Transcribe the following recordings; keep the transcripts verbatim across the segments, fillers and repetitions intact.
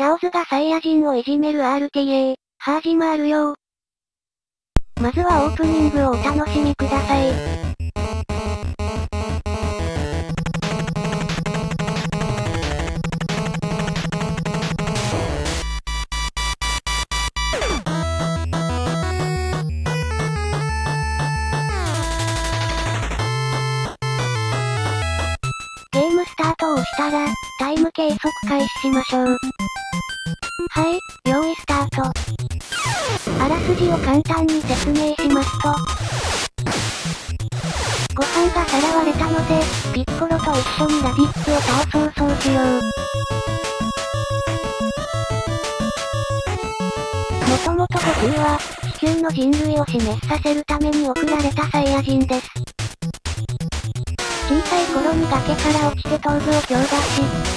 チャオズがサイヤ人をいじめる アールティーエー、始まるよ。まずはオープニングをお楽しみください。したら、タイム計測開始しましょう。はい、用意スタート。あらすじを簡単に説明しますと、ご飯がさらわれたので、ピッコロと一緒にラディッツを倒そうそうしよう。もともと悟空は、地球の人類を死滅させるために送られたサイヤ人です。小さい頃に崖から落ちて頭部を強打し、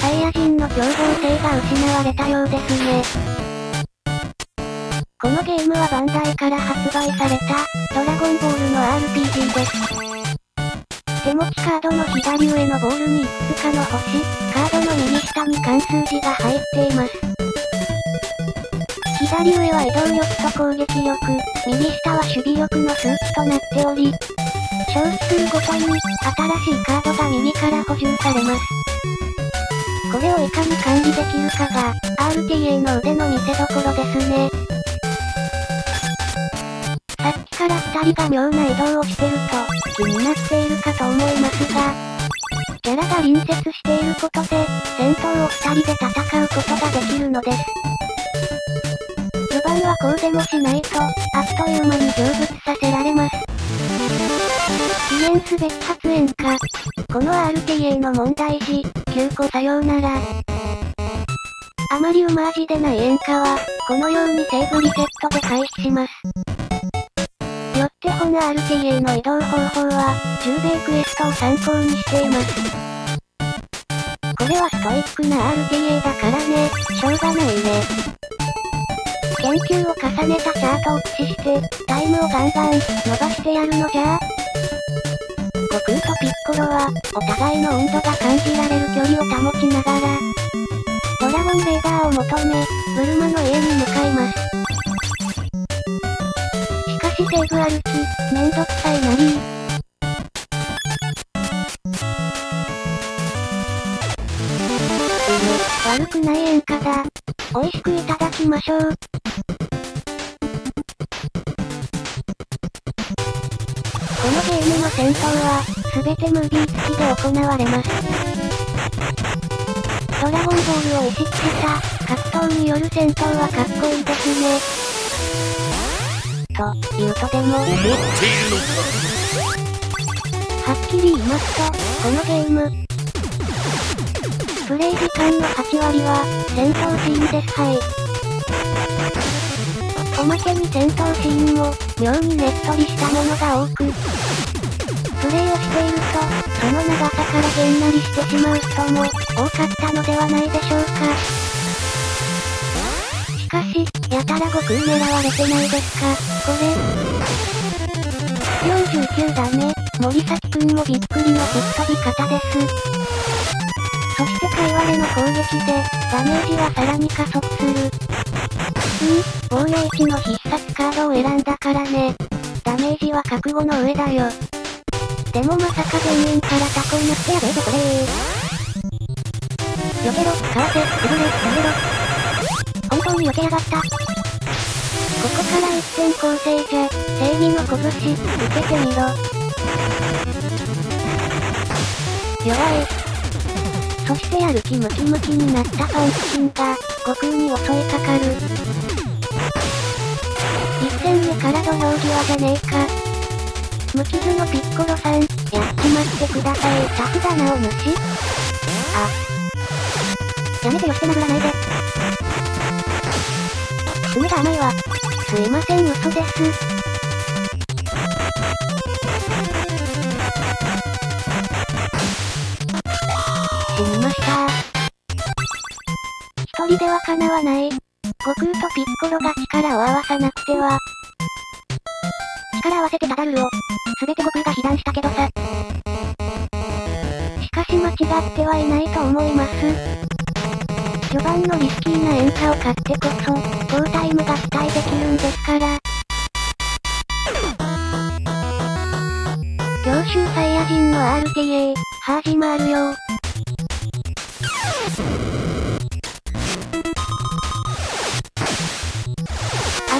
サイヤ人の凶暴性が失われたようですね。このゲームはバンダイから発売された、ドラゴンボールの アールピージー です。手持ちカードの左上のボールにいくつかの星、カードの右下に漢数字が入っています。左上は移動力と攻撃力、右下は守備力の数値となっており、消費するごとに、新しいカードが右から補充されます。これをいかに管理できるかが、アールティーエー の腕の見せ所ですね。さっきからふたりが妙な移動をしてると、気になっているかと思いますが、キャラが隣接していることで、戦闘をふたりで戦うことができるのです。序盤はこうでもしないと、あっという間に成仏させられます。記念すべき発煙か。この アールティーエー の問題児、きゅうこさようなら。あまりうま味でない演歌は、このようにセーブリセットで開始します。よって本 アールティーエー の移動方法は、じゅう米クエストを参考にしています。これはストイックな アールティーエー だからね、しょうがないね。研究を重ねたチャートを駆使して、タイムをガンガン伸ばしてやるのじゃあ。悟空とピッコロは、お互いの温度が感じられる距離を保ちながら、ドラゴンレーダーを求め、ブルマの家に向かいます。しかしセーブ歩き、めんどくさいなりー。悪くない演歌だ。美味しくいただきましょう。このゲームの戦闘は、すべてムービー付きで行われます。ドラゴンボールを意識した、格闘による戦闘はかっこいいですね。と、言うとでも、思っているのか。はっきり言いますと、このゲーム、プレイ時間のはち割は、戦闘シーンです。はい。おまけに戦闘シーンも、妙にねっとりしたものが多く、プレイをしていると、その長さからげんなりしてしまう人も、多かったのではないでしょうか。しかし、やたら悟空狙われてないですか、これ。よんじゅうきゅうだね、森崎くんもびっくりの吹っ飛び方です。そしてカイワレの攻撃で、ダメージはさらに加速する。うん、防衛値の必殺カードを選んだからね。ダメージは覚悟の上だよ。でもまさか全員からタコになってやべえぞこれー。よけろ、カーセ、くぐれ、やめろ。本当によけやがった。ここから一点構成じゃ、正義の拳、受けてみろ。弱い。そしてやる気ムキムキになったファンキシンが、悟空に襲いかかる。一戦目から土俵際じゃねえか。無傷のピッコロさん、やっちまってください。さすがなお主。あ。やめてよして殴らないで。梅が甘いわ。すいません嘘です。死にましたー。一人ではかなわない。悟空とピッコロが力を合わさなくては。力合わせてダダルルを。すべて悟空が被弾したけどさ。しかし間違ってはいないと思います。序盤のリスキーな演歌を買ってこそ、好タイムが期待できるんですから。強襲サイヤ人の アールティーエー、始まるよ。あ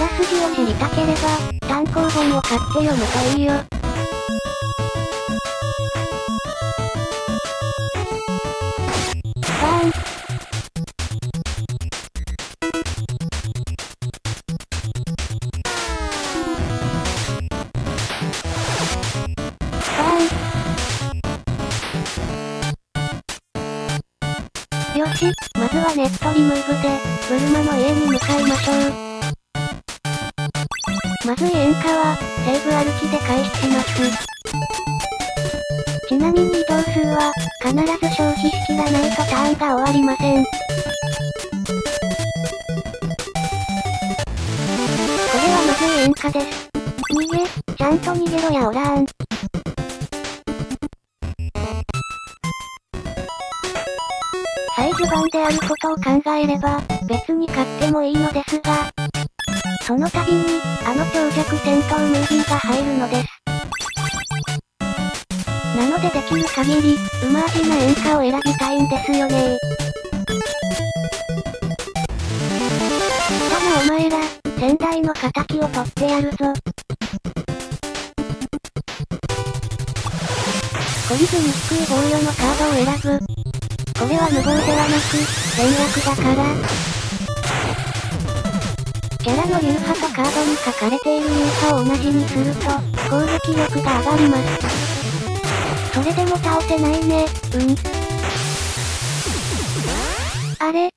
らすじを知りたければ、単行本を買って読むといいよ。よし、まずはネットリムーブで、ブルマの家に向かいましょう。まずい演歌は、西部歩きで開始します。ちなみに移動数は、必ず消費しきらないとターンが終わりません。これはまずい演歌です。逃げ、ちゃんと逃げろやオラーン。最序盤であることを考えれば、別に買ってもいいのですが、その度に、あの長尺戦闘ムービーが入るのです。なのでできる限り、うま味な演歌を選びたいんですよね。だがお前ら、先代の仇を取ってやるぞ。懲りずに低い防御のカードを選ぶ。これは無謀ではなく、戦略だから。キャラの流派とカードに書かれている流派を同じにすると、攻撃力が上がります。それでも倒せないね、うん。あれ？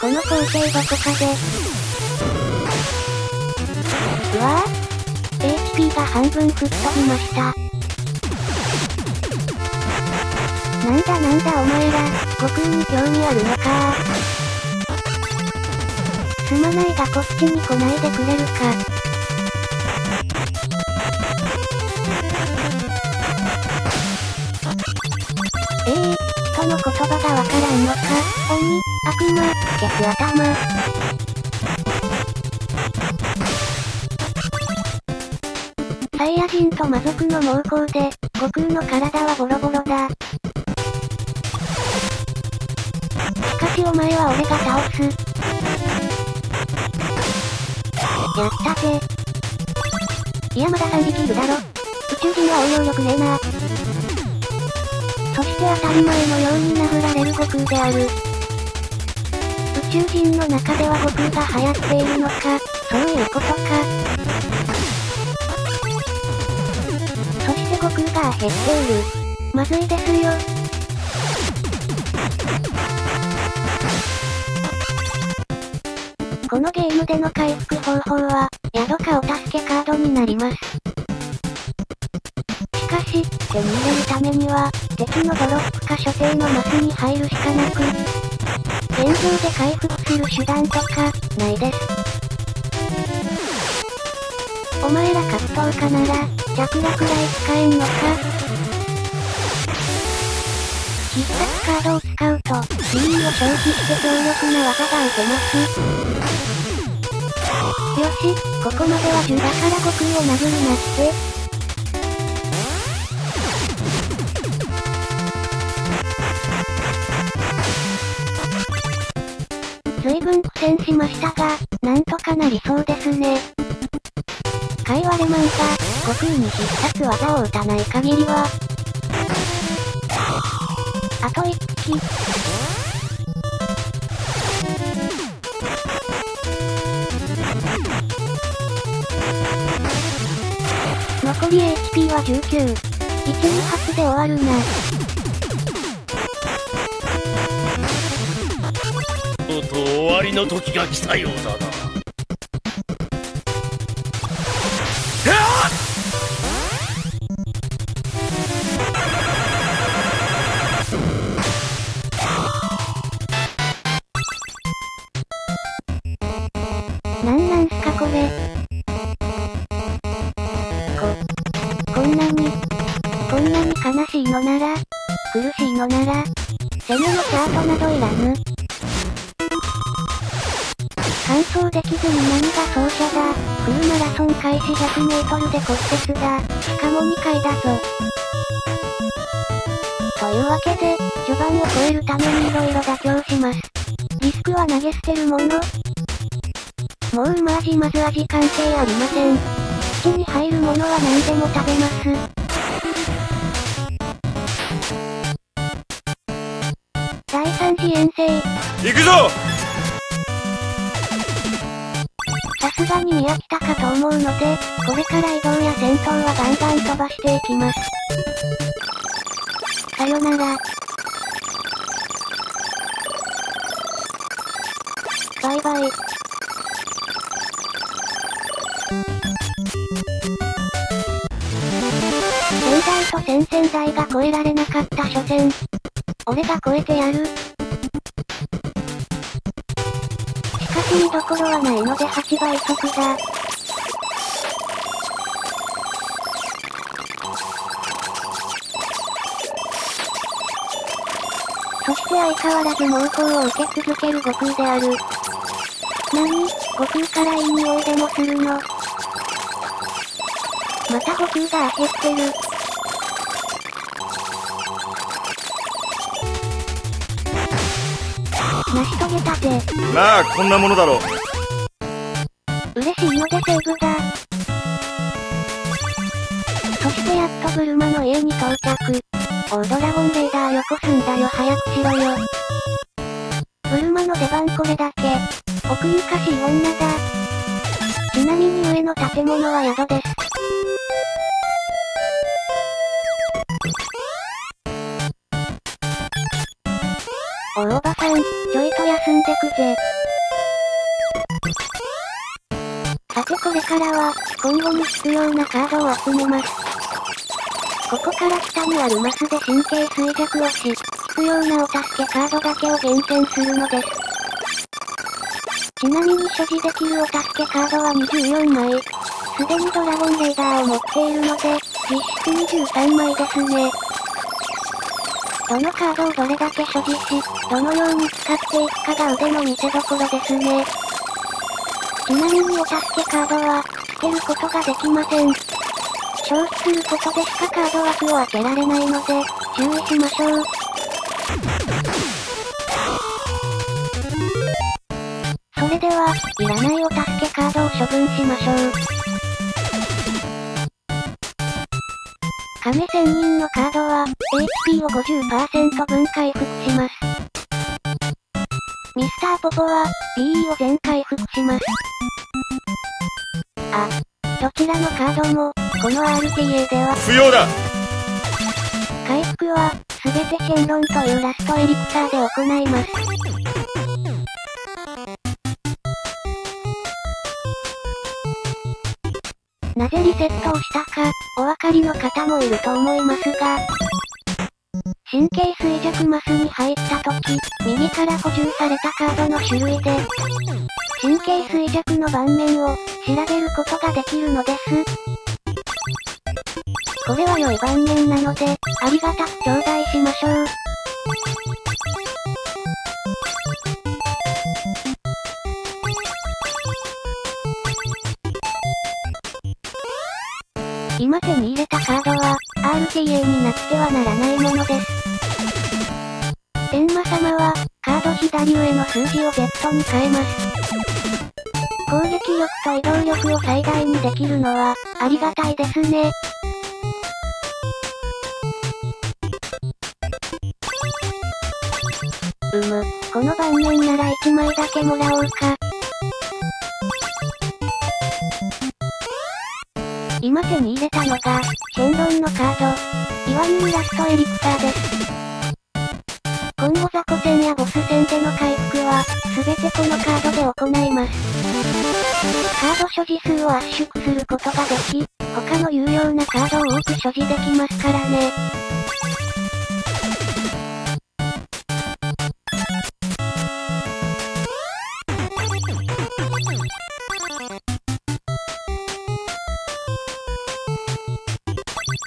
この構成どこかで。うわぁ エイチピー が半分吹っ飛びました。なんだなんだお前ら、悟空に興味あるのかー。すまないがこっちに来ないでくれるか。ええー、人の言葉がわからんのか、鬼、悪魔、ケツ頭。サイヤ人と魔族の猛攻で、悟空の体はボロボロだ。お前は俺が倒す。やったぜ。いやまださんびきいるだろ。宇宙人は応用力ねえな。そして当たり前のように殴られる悟空である。宇宙人の中では悟空が流行っているのか、そういうことか。そして悟空が減っている。まずいですよ。このゲームでの回復方法は、宿かお助けカードになります。しかし、手に入れるためには、敵のドロップか所定のマスに入るしかなく、現状で回復する手段とか、ないです。お前ら格闘家なら、チャクラくらい使えんのか？必殺カードを使うと、ビー を消費して強力な技が打てます。よし、ここまではじゅうだから悟空を殴るなって。随分苦戦しましたが、なんとかなりそうですね。かいわれマンが、悟空に必殺技を打たない限りは。あといっき。残り エイチピー はじゅうきゅう。いちに発で終わるな。おっと、終わりの時が来たようだな。なんなんすかこれ。こんなに、こんなに悲しいのなら、苦しいのなら、攻めのチャートなどいらぬ。完走できずに何が走者だ。フルマラソン開始 ひゃくメートル で骨折だ。しかもにかいだぞ。というわけで、序盤を超えるために色々妥協します。ディスクは投げ捨てるもの。もう馬味まず味関係ありません。口に入るものは何でも食べます。だいさん次遠征。行くぞ。さすがに見飽きたかと思うので、これから移動や戦闘はガンガン飛ばしていきます。さよなら。バイバイ。と先々代が超えられなかった初戦、俺が超えてやる。しかし見どころはないのではちばい速だ。そして相変わらず猛攻を受け続ける悟空である。なに、悟空からいい匂いでもするの？また悟空が焦ってる。成し遂げたぜ。まあこんなものだろう。嬉しいのでセーブだ。そしてやっとブルマの家に到着。おう、ドラゴンレーダーよこすんだよ、早くしろよ。ブルマの出番これだけ。奥ゆかしい女だ。ちなみに上の建物は宿です。おおばさん、ちょいと休んでくぜ。さてこれからは、今後に必要なカードを集めます。ここから下にあるマスで神経衰弱をし、必要なお助けカードだけを厳選するのです。ちなみに所持できるお助けカードはにじゅうよんまい。すでにドラゴンレーダーを持っているので、実質にじゅうさんまいですね。どのカードをどれだけ所持し、どのように使っていくかが腕の見せ所ですね。ちなみにお助けカードは、捨てることができません。消費することでしかカード枠を開けられないので、注意しましょう。それでは、いらないお助けカードを処分しましょう。亀仙人のカードは、エイチピー を ごじゅっパーセント 分回復します。ミスターポポは ビーイー を全回復します。あ、どちらのカードも、この アールティーエー では不要だ。回復は、すべて剣論というラストエリクサーで行います。なぜリセットをしたか、お分かりの方もいると思いますが、神経衰弱マスに入った時、右から補充されたカードの種類で、神経衰弱の盤面を調べることができるのです。これは良い盤面なので、ありがたく頂戴しましょう。今手に入れたカードは、アールティーエー になってはならないものです。天魔様は、カード左上の数字を ゼット に変えます。攻撃力と移動力を最大にできるのは、ありがたいですね。うむ、この盤面ならいちまいだけもらおうか。今手に入れたのが、剣論のカード、いわゆるラストエリクサーです。今後雑魚戦やボス戦での回復は、すべてこのカードで行います。カード所持数を圧縮することができ、他の有用なカードを多く所持できますからね。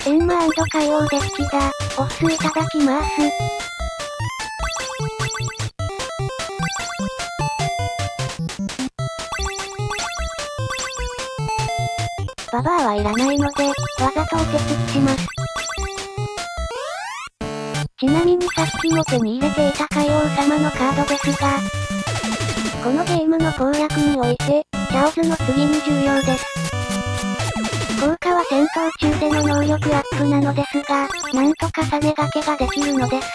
天魔&海王デッキだ。おすすめいただきます。ババアはいらないので、わざとお手つきします。ちなみにさっきも手に入れていた海王様のカードですが、このゲームの攻略において、チャオズの次に重要です。効果は戦闘中での能力アップなのですが、なんとか重ね掛けができるのです。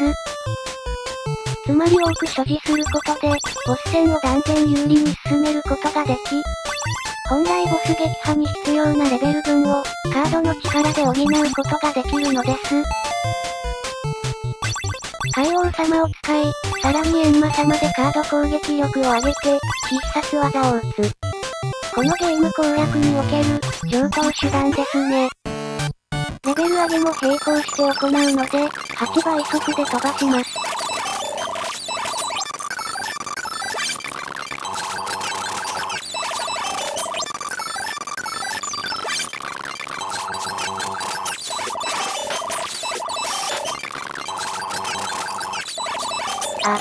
つまり多く所持することで、ボス戦を断然有利に進めることができ、本来ボス撃破に必要なレベル分を、カードの力で補うことができるのです。海王様を使い、さらにエンマ様でカード攻撃力を上げて、必殺技を打つ。このゲーム攻略における、上等手段ですね。レベル上げも並行して行うので、はちばい速で飛ばします。あ、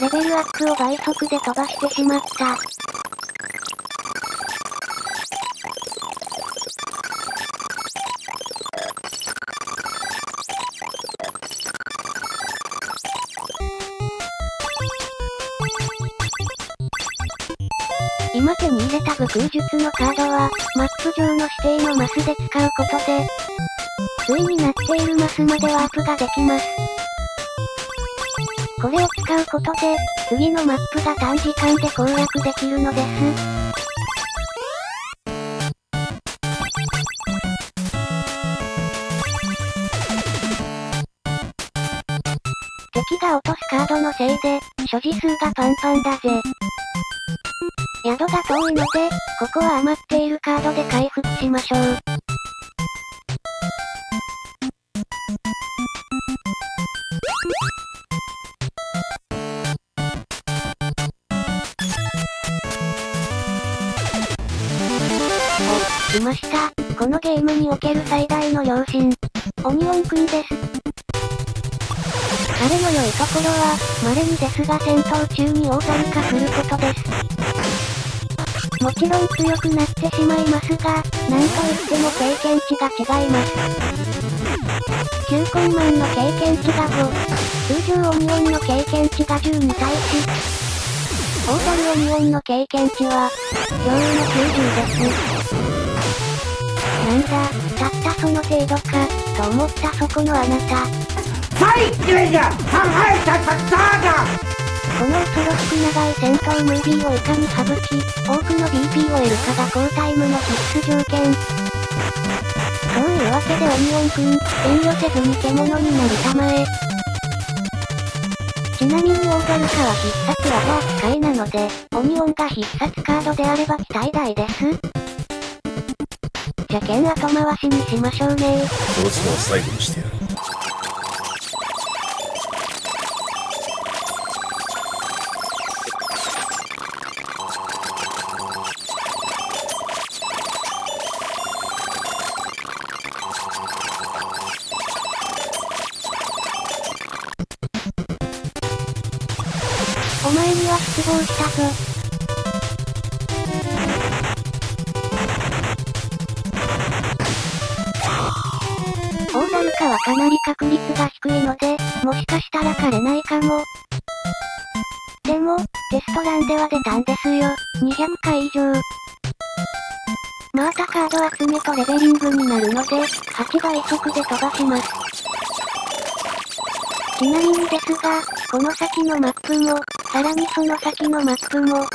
レベルアップを倍速で飛ばしてしまった。今手に入れた武空術のカードは、マップ上の指定のマスで使うことで、ついになっているマスまでワープができます。これを使うことで、次のマップが短時間で攻略できるのです。敵が落とすカードのせいで、所持数がパンパンだぜ。宿が遠いので、ここは余っているカードで回復しましょう。来ました。このゲームにおける最大の良心、オニオンくんです。彼の良いところは、稀にですが戦闘中に大猿化することです。もちろん強くなってしまいますが、なんといっても経験値が違います。きゅうコンマンの経験値がご、通常オニオンの経験値がじゅうに対し、大猿オニオンの経験値は、驚異のきゅうじゅうです。なんだ、たったその程度か、と思ったそこのあなた。この恐ろしく長い戦闘ムービーをいかに省き、多くの ビーピー を得るかが高タイムの必須条件。そういうわけでオニオンくん、遠慮せずに獣になるたまえ。ちなみに大猿化は必殺技扱いなので、オニオンが必殺カードであれば期待大です。じゃ剣後回しにしましょうね。どうしても最後にしてやる。お前には失望したぞ。はかなり確率が低いので、もしかしたら枯れないかも。でも、テストランでは出たんですよ、にひゃっかい以上。またカード集めとレベリングになるので、はちばい速で飛ばします。ちなみにですが、この先のマップも、さらにその先のマップも、がっ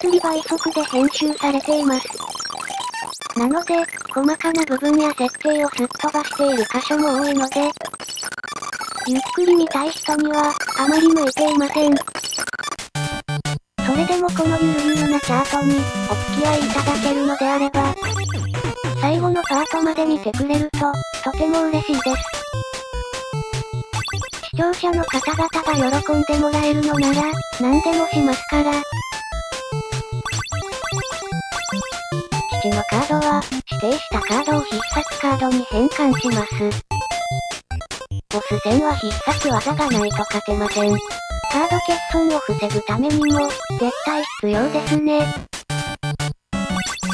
つり倍速で編集されています。なので、細かな部分や設定をすっ飛ばしている箇所も多いので、ゆっくり見たい人には、あまり向いていません。それでもこのゆるゆるなチャートに、お付き合いいただけるのであれば、最後のパートまで見てくれると、とても嬉しいです。視聴者の方々が喜んでもらえるのなら、何でもしますから。のカードは、指定したカードを必殺カードに変換します。ボス戦は必殺技がないと勝てません。カード欠損を防ぐためにも、絶対必要ですね。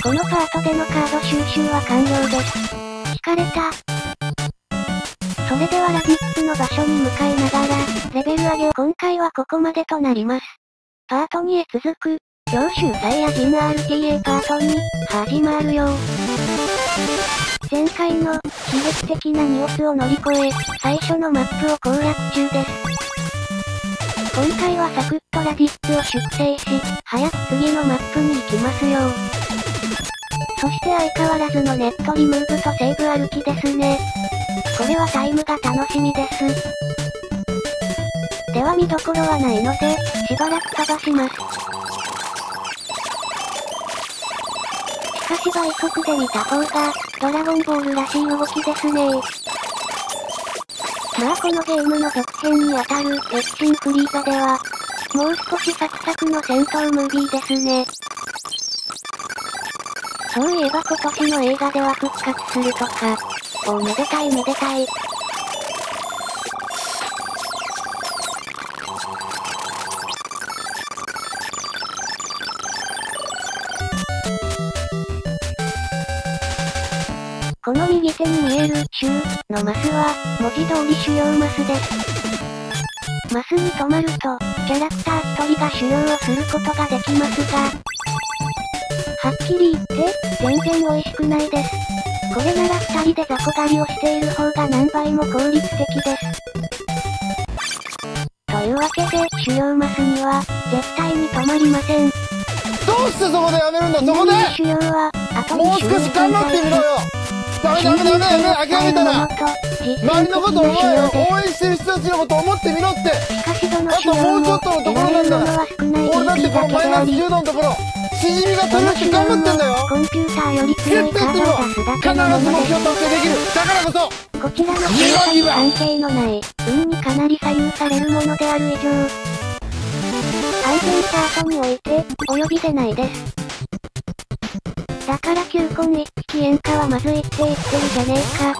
このパートでのカード収集は完了です。引かれた。それではラビッツの場所に向かいながら、レベル上げを今回はここまでとなります。パートにへ続く、強襲サイヤ人 アールティーエー パートに、始まるよ。前回の、悲劇的なニュースを乗り越え、最初のマップを攻略中です。今回はサクッとラディッツを粛清し、早く次のマップに行きますよ。そして相変わらずのネットリムーブとセーブ歩きですね。これはタイムが楽しみです。では見どころはないので、しばらく探します。しかし倍速で見た方が、ドラゴンボールらしい動きですね。まあこのゲームの続編にあたる、エッチンクリーザでは、もう少しサクサクの戦闘ムービーですね。そういえば今年の映画では復活するとか、おめでたいめでたい。この右手に見える、シューのマスは、文字通り狩猟マスです。マスに止まると、キャラクターひとりが狩猟をすることができますが、はっきり言って、全然美味しくないです。これならふたりで雑魚狩りをしている方が何倍も効率的です。というわけで、狩猟マスには、絶対に止まりません。どうしてそこでやめるんだ、そこで！狩猟は、後にもう少し頑張ってみろよ！ダメダメダメダメ諦めたら周りのことをお前応援してる人たちのことを思ってみろって。あともうちょっとのところなんだから俺だってこのマイナスじゅうどのところしじみが楽しく頑張ってんだよ。絶対やってみろ。必ず目標達成できる。だからこそこちらのゲームは関係のない運にかなり左右されるものである以上安全サートにおいてお呼びでないです。だから球根一匹演歌はまずいって言ってるじゃねえか。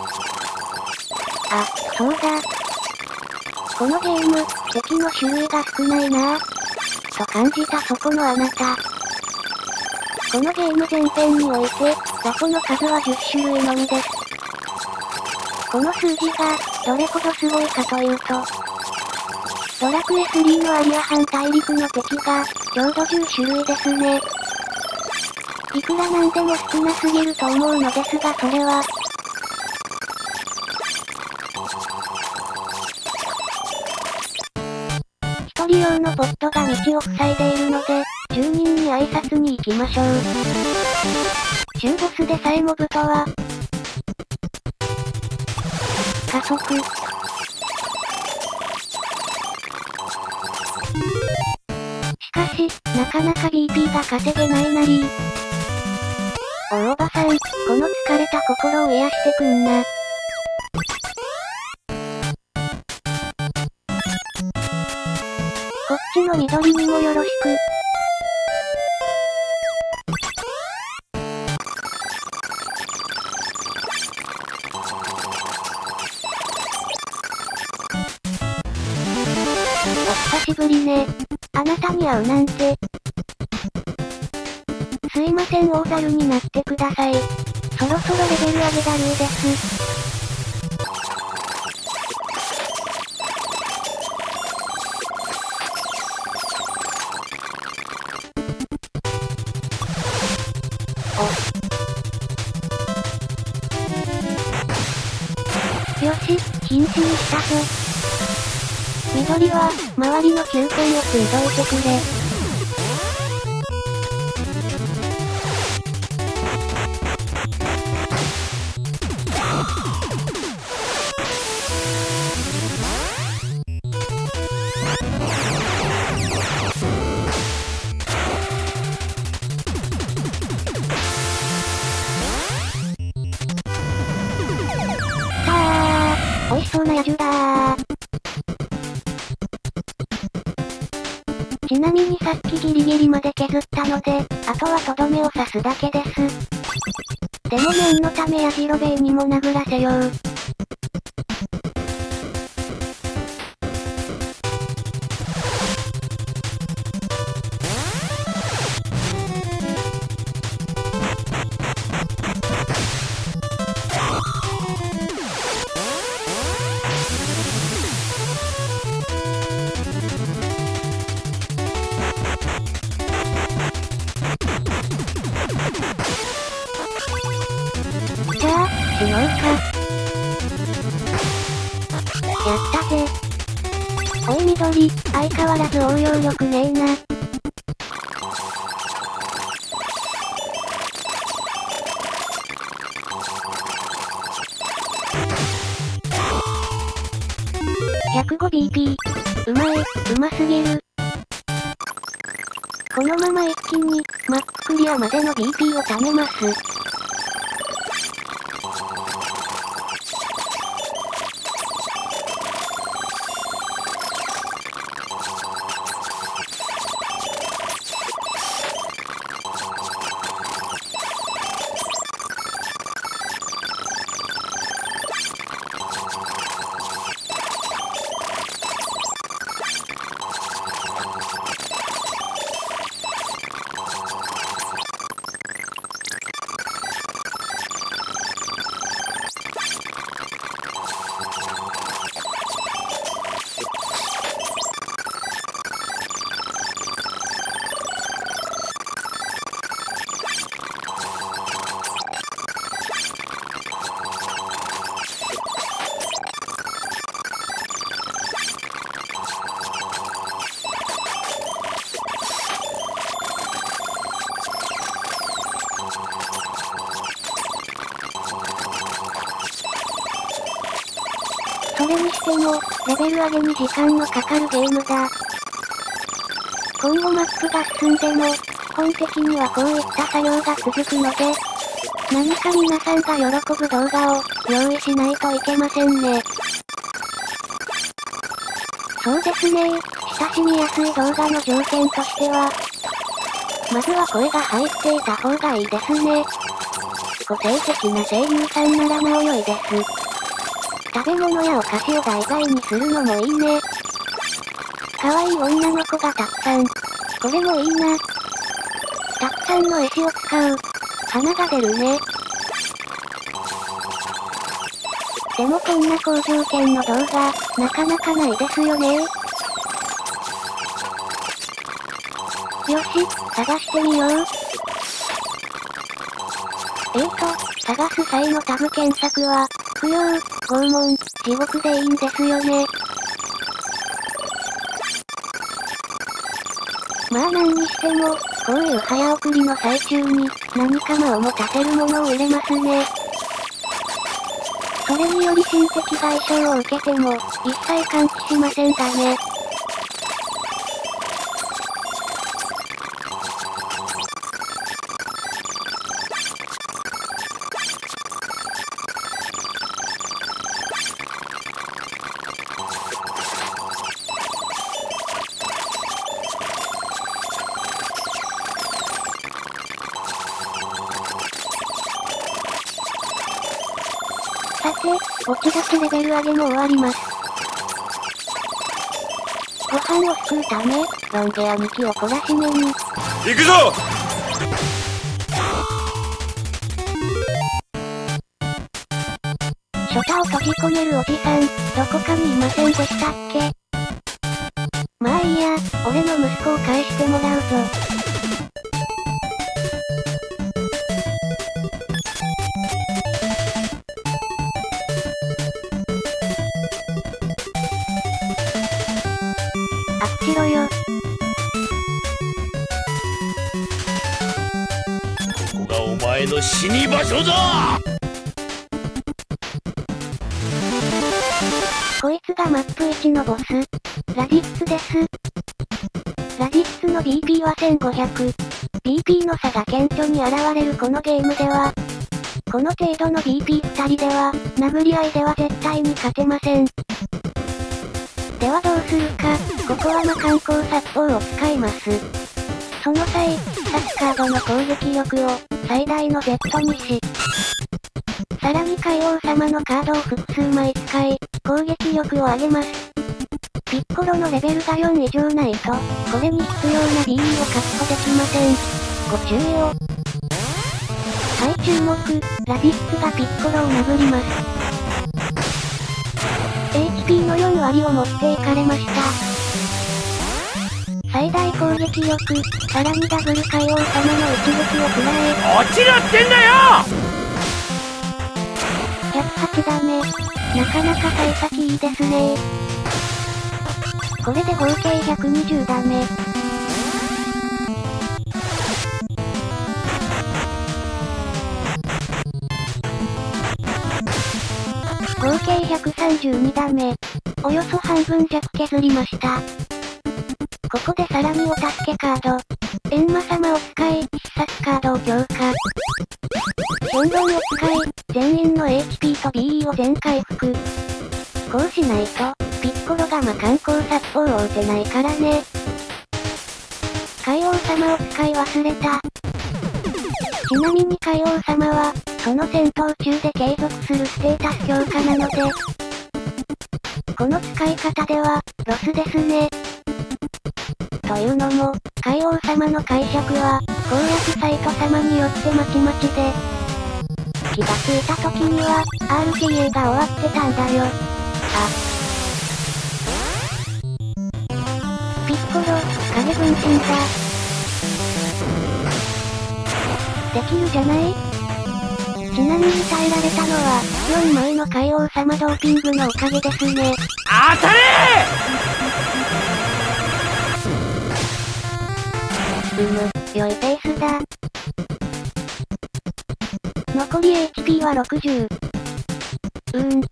あ、そうだ。このゲーム、敵の種類が少ないなぁ。と感じたそこのあなた。このゲーム全編において、雑魚の数はじゅっしゅるいのみです。この数字が、どれほどすごいかというと、ドラクエスリーのアリア半大陸の敵が、ちょうどじゅっしゅるいですね。いくらなんでも少なすぎると思うのですがそれは。一人用のボットが道を塞いでいるので、住人に挨拶に行きましょう。中ボスでさえモブとは。加速。しかし、なかなか ビーピー が稼げないなりー。おおばさん、この疲れた心を癒してくんな。こっちの緑にもよろしく。お久しぶりね。あなたに会うなんて。すいません大猿になってください。そろそろレベル上げだるいです。お。よし、瀕死にしたぞ。緑は、周りの球根をついどいてくれ。美味しそうな野獣だー。ちなみにさっきギリギリまで削ったので、あとはとどめを刺すだけです。でも念のためやじろべえにも殴らせよう。じゃあ、しようか。やったぜ。おい緑、相変わらず応用力ねえな。ひゃくごビーピー。うまい、うますぎる。このまま一気に、マッククリアまでの ビーピー を貯めます。レベル上げに時間のかかるゲームだ。今後マップが進んでも、基本的にはこういった作業が続くので、何か皆さんが喜ぶ動画を用意しないといけませんね。そうですね、親しみやすい動画の条件としては、まずは声が入っていた方がいいですね。個性的な声優さんならなお良いです。食べ物やお菓子を題材にするのもいいね。可愛い女の子がたくさん。これもいいな。たくさんの石を使う。花が出るね。でもこんな好条件の動画、なかなかないですよね。よし、探してみよう。えーと、探す際のタグ検索は、不要、拷問、地獄でいいんですよね。まあ何にしても、こういう早送りの最中に、何か間を持たせるものを入れますね。それにより心的外傷を受けても、一切喚起しませんがね。ぼちぼちレベル上げも終わります。ご飯を救うため、ロン毛や幹を懲らしめに。行くぞ！ショタを閉じ込めるおじさん、どこかにいませんでしたっけ？まあいいや、俺の息子を返してもらうぞ。死に場所だ。こいつがマップいちのボス、ラディッツです。ラディッツの ビーピー はせんごひゃく。ビーピー の差が顕著に現れるこのゲームでは、この程度の ビーピーふた 人では、殴り合いでは絶対に勝てません。ではどうするか、ここは魔観光殺法を使います。その際、サッカー後の攻撃力を、最大の Z にし、さらに海王様のカードを複数枚使い、攻撃力を上げます。ピッコロのレベルがよん以上ないと、これに必要な ビーイー を確保できません。ご注意を。はい注目、ラディッツがピッコロを殴ります。エイチピー のよん割を持っていかれました。最大攻撃力、さらにダブル海王様の一撃を食らえ。落ちろってんだよ。ひゃくはちだめ。なかなか幸先いいですね。これで合計ひゃくにじゅうだめ。合計ひゃくさんじゅうにだめ。およそ半分弱削りました。ここでさらにお助けカード。閻魔様を使い、必殺カードを強化。言論を使い、全員の エイチピー と ビーイー を全回復。こうしないと、ピッコロが魔観光殺法を打てないからね。海王様を使い忘れた。ちなみに海王様は、その戦闘中で継続するステータス強化なので、この使い方では、ロスですね。というのも、海王様の解釈は、攻略サイト様によってまちまちで、気がついた時には、アールティーエー が終わってたんだよ。あ。ピッコロ、影分身だ。できるじゃない？ちなみに耐えられたのは、よんまいの海王様ドーピングのおかげですね。当たれ！うむ、良いペースだ。残り エイチピー はろくじゅう。うーん。シ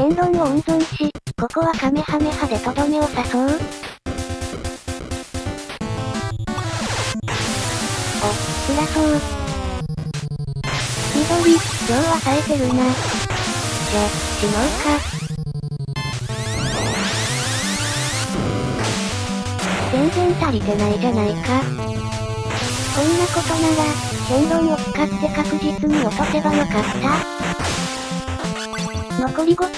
ェンロンを温存し、ここはカメハメハでとどめを誘う。お、辛そう。緑、今日は冴えてるな。じゃ、死のうか。全然足りてないじゃないか。こんなことなら、言論を使って確実に落とせばよかった。残りごか。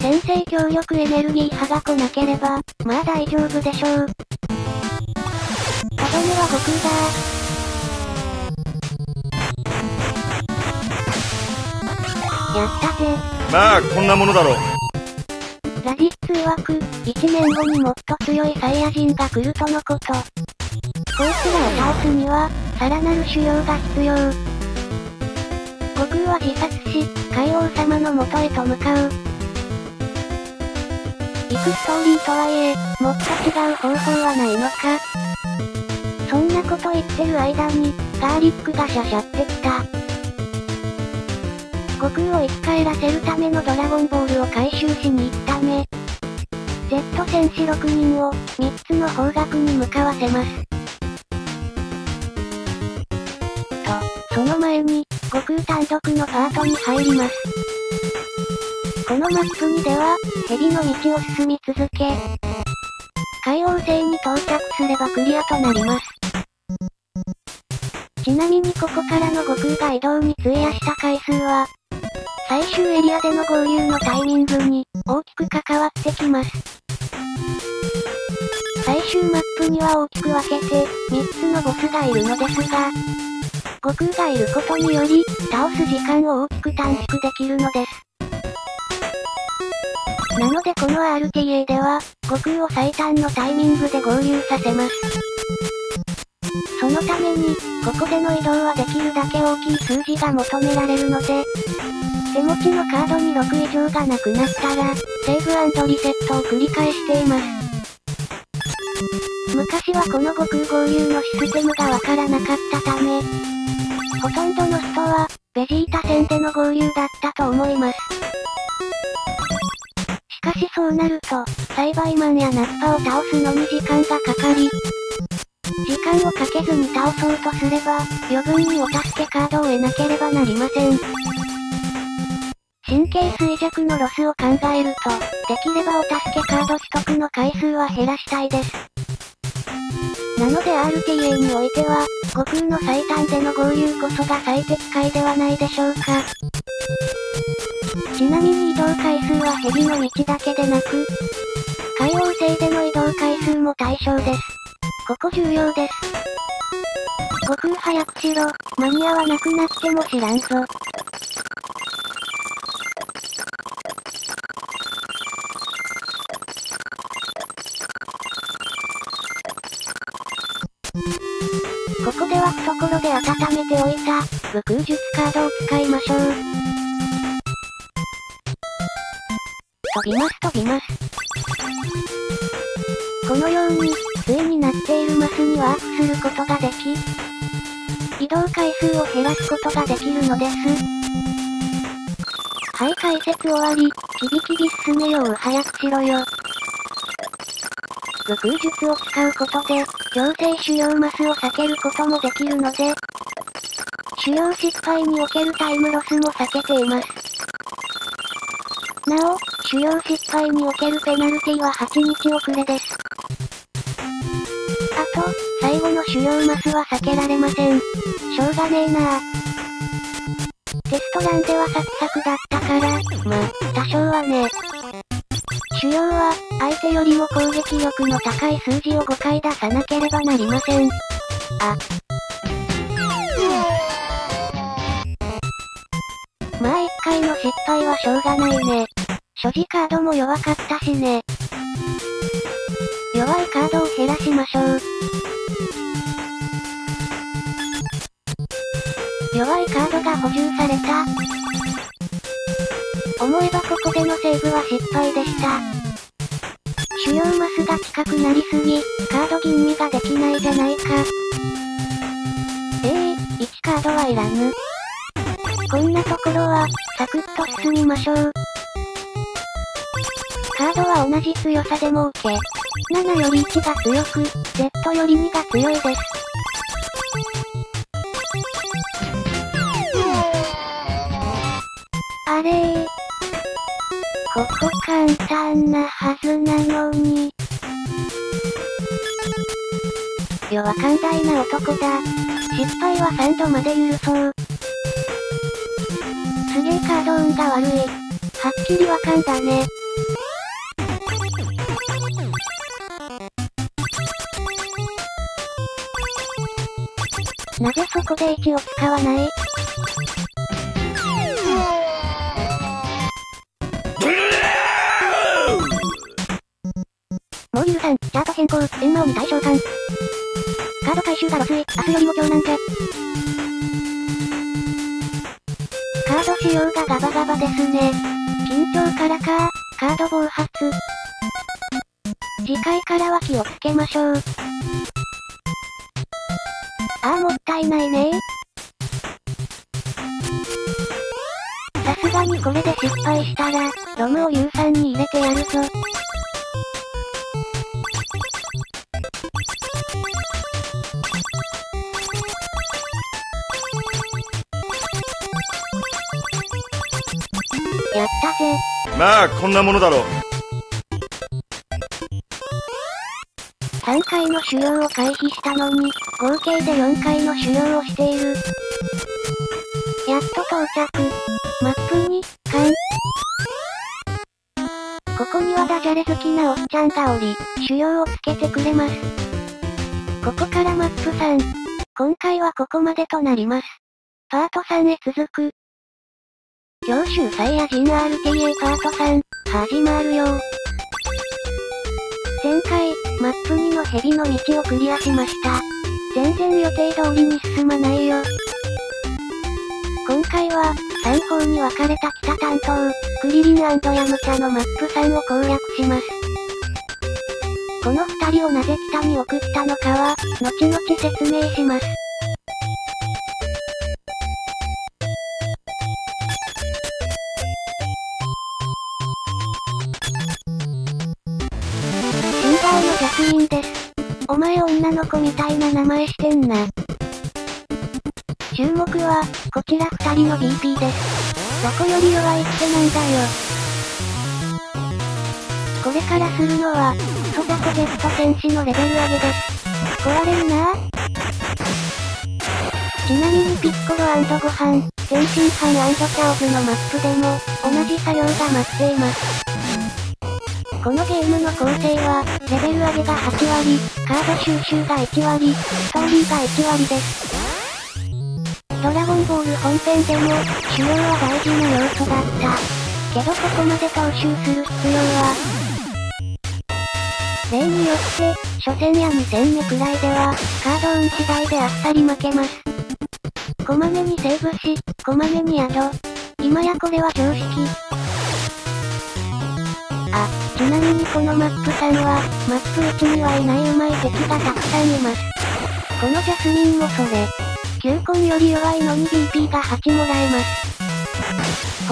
先制強力エネルギー派が来なければ、まあ大丈夫でしょう。歯止めは悟空だー。やったぜ。まあ、こんなものだろう。ラディッツ曰く、いちねんごにもっと強いサイヤ人が来るとのこと。こいつらを倒すには、さらなる修行が必要。悟空は自殺し、海王様の元へと向かう。行くストーリーとはいえ、もっと違う方法はないのか。そんなこと言ってる間に、ガーリックがシャシャってきた。悟空を生き返らせるためのドラゴンボールを回収しに行くため、Z 戦士ろくにんをみっつの方角に向かわせます。と、その前に、悟空単独のパートに入ります。このマップにでは、蛇の道を進み続け、海王星に到着すればクリアとなります。ちなみにここからの悟空が移動に費やした回数は、最終エリアでの合流のタイミングに大きく関わってきます。最終マップには大きく分けてみっつのボスがいるのですが、悟空がいることにより倒す時間を大きく短縮できるのです。なのでこの アールティーエー では悟空を最短のタイミングで合流させます。そのために、ここでの移動はできるだけ大きい数字が求められるので、手持ちのカードにろく以上がなくなったら、セーブ&リセットを繰り返しています。昔はこの悟空合流のシステムがわからなかったため、ほとんどの人は、ベジータ戦での合流だったと思います。しかしそうなると、栽培マンやナッパを倒すのに時間がかかり、時間をかけずに倒そうとすれば、余分にお助けカードを得なければなりません。神経衰弱のロスを考えると、できればお助けカード取得の回数は減らしたいです。なので アールティーエー においては、悟空の最短での合流こそが最適解ではないでしょうか。ちなみに移動回数は蛇の道だけでなく、海王星での移動回数も対象です。ここ重要です。悟空早くしろ、間に合わなくなっても知らんぞ。乾くところで温めておいた武空術カードを使いましょう。飛びます飛びます。このように杖になっているマスにはアップすることができ、移動回数を減らすことができるのです。はい、解説終わり。キビキビ進めよう、早くしろよ。武空術を使うことで、強制狩猟マスを避けることもできるので、狩猟失敗におけるタイムロスも避けています。なお、狩猟失敗におけるペナルティははちにち遅れです。あと、最後の狩猟マスは避けられません。しょうがねえなあ。テストランではサクサクだったから、ま、多少はね。狩猟は、相手よりも攻撃力の高い数字をごかい出さなければなりません。あ。まあいっかいの失敗はしょうがないね。所持カードも弱かったしね。弱いカードを減らしましょう。弱いカードが補充された。思えばここでのセーブは失敗でした。狩猟マスが近くなりすぎ、カード吟味ができないじゃないか。ええー、いちカードはいらぬ。こんなところは、サクッと進みましょう。カードは同じ強さでもOK。ななよりいちが強く、Z よりにが強いです。あれー、ここ簡単なはずなのに。余は寛大な男だ。失敗はさんどまで許そう。すげえカード運が悪い。はっきりわかんだね。なぜそこでいちを使わない？チャート変更、閻魔鬼大召喚。カード回収がロスい、明日よりも今日なんて。カード使用がガバガバですね。緊張からか、カード暴発。次回からは気をつけましょう。あー、もったいないね。さすがにこれで失敗したら、ロムをユーさんに入れてやるぞ。やったぜ。まあこんなものだろう。さんかいの狩猟を回避したのに合計でよんかいの狩猟をしている。やっと到着。マップにかん。ここにはダジャレ好きなおっちゃんがおり、狩猟をつけてくれます。ここからマップさん。今回はここまでとなります。パートさんへ続く。強襲サイヤ人 アールティーエー パートさん、始まるよ。前回、マップにの蛇の道をクリアしました。全然予定通りに進まないよ。今回は、さん方に分かれた北担当、クリリン&ヤムチャのマップさんを攻略します。このふたりをなぜ北に送ったのかは、後々説明します。お前女の子みたいな名前してんな。注目は、こちらふたりの ビーピー です。どこより弱いってなんだよ。これからするのは、クソザコジェット戦士のレベル上げです。壊れるなぁ。ちなみにピッコロ&ご飯、天津飯&チャオズのマップでも、同じ作業が待っています。このゲームの構成は、レベル上げがはちわり、カード収集がいちわり、ストーリーがいちわりです。ドラゴンボール本編でも、狩猟は大事な要素だった。けどここまで踏襲する必要は。例によって、初戦やに戦目くらいでは、カード運次第であっさり負けます。こまめにセーブし、こまめに宿。今やこれは常識。あ、ちなみにこのマップさんは、マップ内にはいない上手い敵がたくさんいます。このジャスミンもそれ。球根より弱いのに ビーピー がはちもらえます。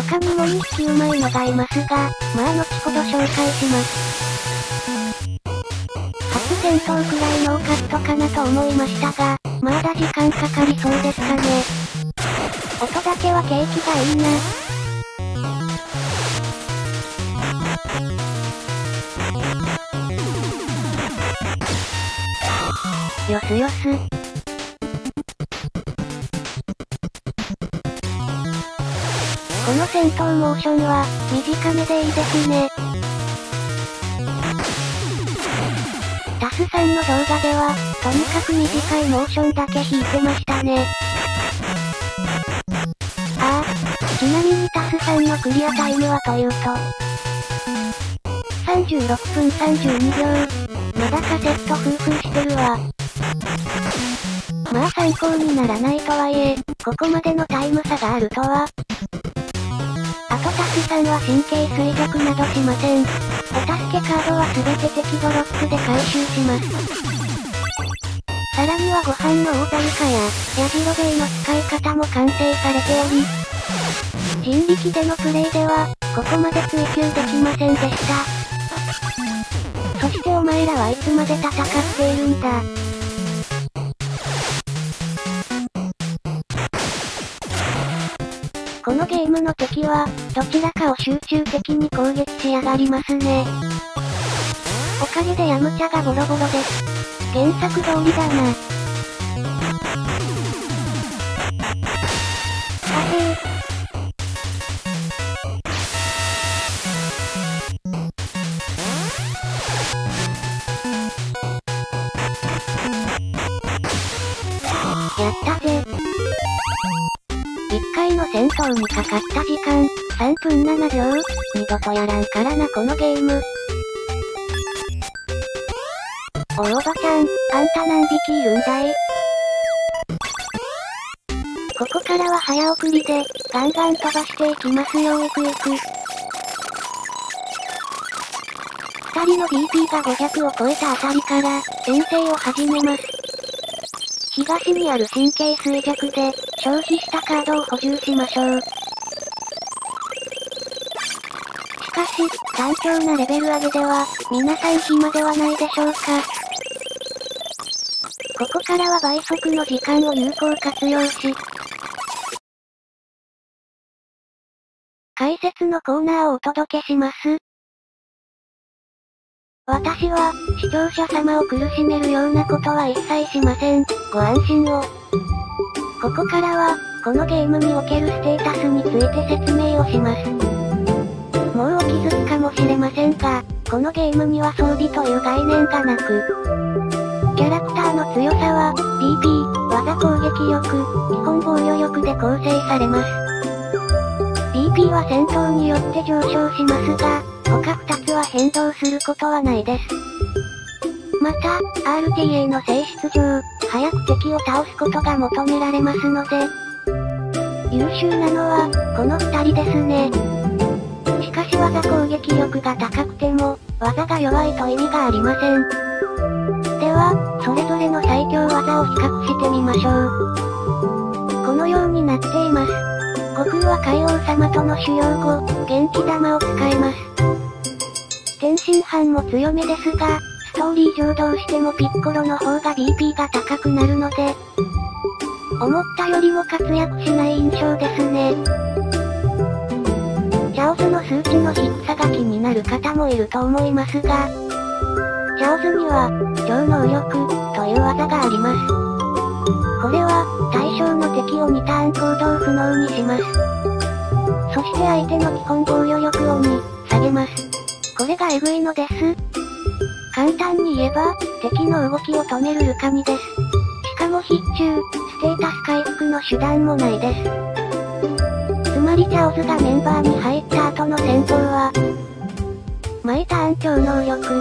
他にもにひき上手いのがいますが、まあ後ほど紹介します。初戦闘くらいノーカットかなと思いましたが、まだ時間かかりそうですかね。音だけは景気がいいな。よすよす。この戦闘モーションは短めでいいですね。タスさんの動画ではとにかく短いモーションだけ弾いてましたね。ああ、ちなみにタスさんのクリアタイムはというとさんじゅうろくふんさんじゅうにびょう。まだカセットフーフーしてるわ。まあ参考にならないとはいえ、ここまでのタイム差があるとは。あとタスさんは神経衰弱などしません。お助けカードはすべて敵ドロップで回収します。さらにはご飯の大皿化や、ヤジロベイの使い方も完成されており、人力でのプレイでは、ここまで追求できませんでした。そしてお前らはいつまで戦っているんだ。このゲームの敵は、どちらかを集中的に攻撃しやがりますね。おかげでヤムチャがボロボロです。原作通りだな。あへー。やったぜ。いっかいの戦闘にかかった時間、さんぷんななびょう。二度とやらんからなこのゲーム。おおばちゃん、あんた何匹いるんだい？ここからは早送りで、ガンガン飛ばしていきますよ。いくいく。二人の ビーピー がごひゃくを超えたあたりから、遠征を始めます。東にある神経衰弱で、消費したカードを補充しましょう。しかし、単調なレベル上げでは、皆さん暇ではないでしょうか。ここからは倍速の時間を有効活用し、解説のコーナーをお届けします。私は、視聴者様を苦しめるようなことは一切しません。ご安心を。ここからは、このゲームにおけるステータスについて説明をします。もうお気づきかもしれませんが、このゲームには装備という概念がなく、キャラクターの強さは、ビーピー、技攻撃力、基本防御力で構成されます。ビーピー は戦闘によって上昇しますが、他ふたつは変動することはないです。また、アールティーエー の性質上、早く敵を倒すことが求められますので、優秀なのは、このふたりですね。しかし技攻撃力が高くても、技が弱いと意味がありません。では、それぞれの最強技を比較してみましょう。このようになっています。悟空は海王様との修行後、元気玉を使います。天津飯も強めですが、ストーリー上どうしてもピッコロの方が ビーピー が高くなるので、思ったよりも活躍しない印象ですね。チャオズの数値の低さが気になる方もいると思いますが、チャオズには超能力という技があります。これは対象の敵をにターン行動不能にします。そして相手の基本防御力をに下げます。これがエグいのです。簡単に言えば、敵の動きを止めるルカニです。しかも必中、ステータス回復の手段もないです。つまりチャオズがメンバーに入った後の戦闘は、毎ターン超能力。他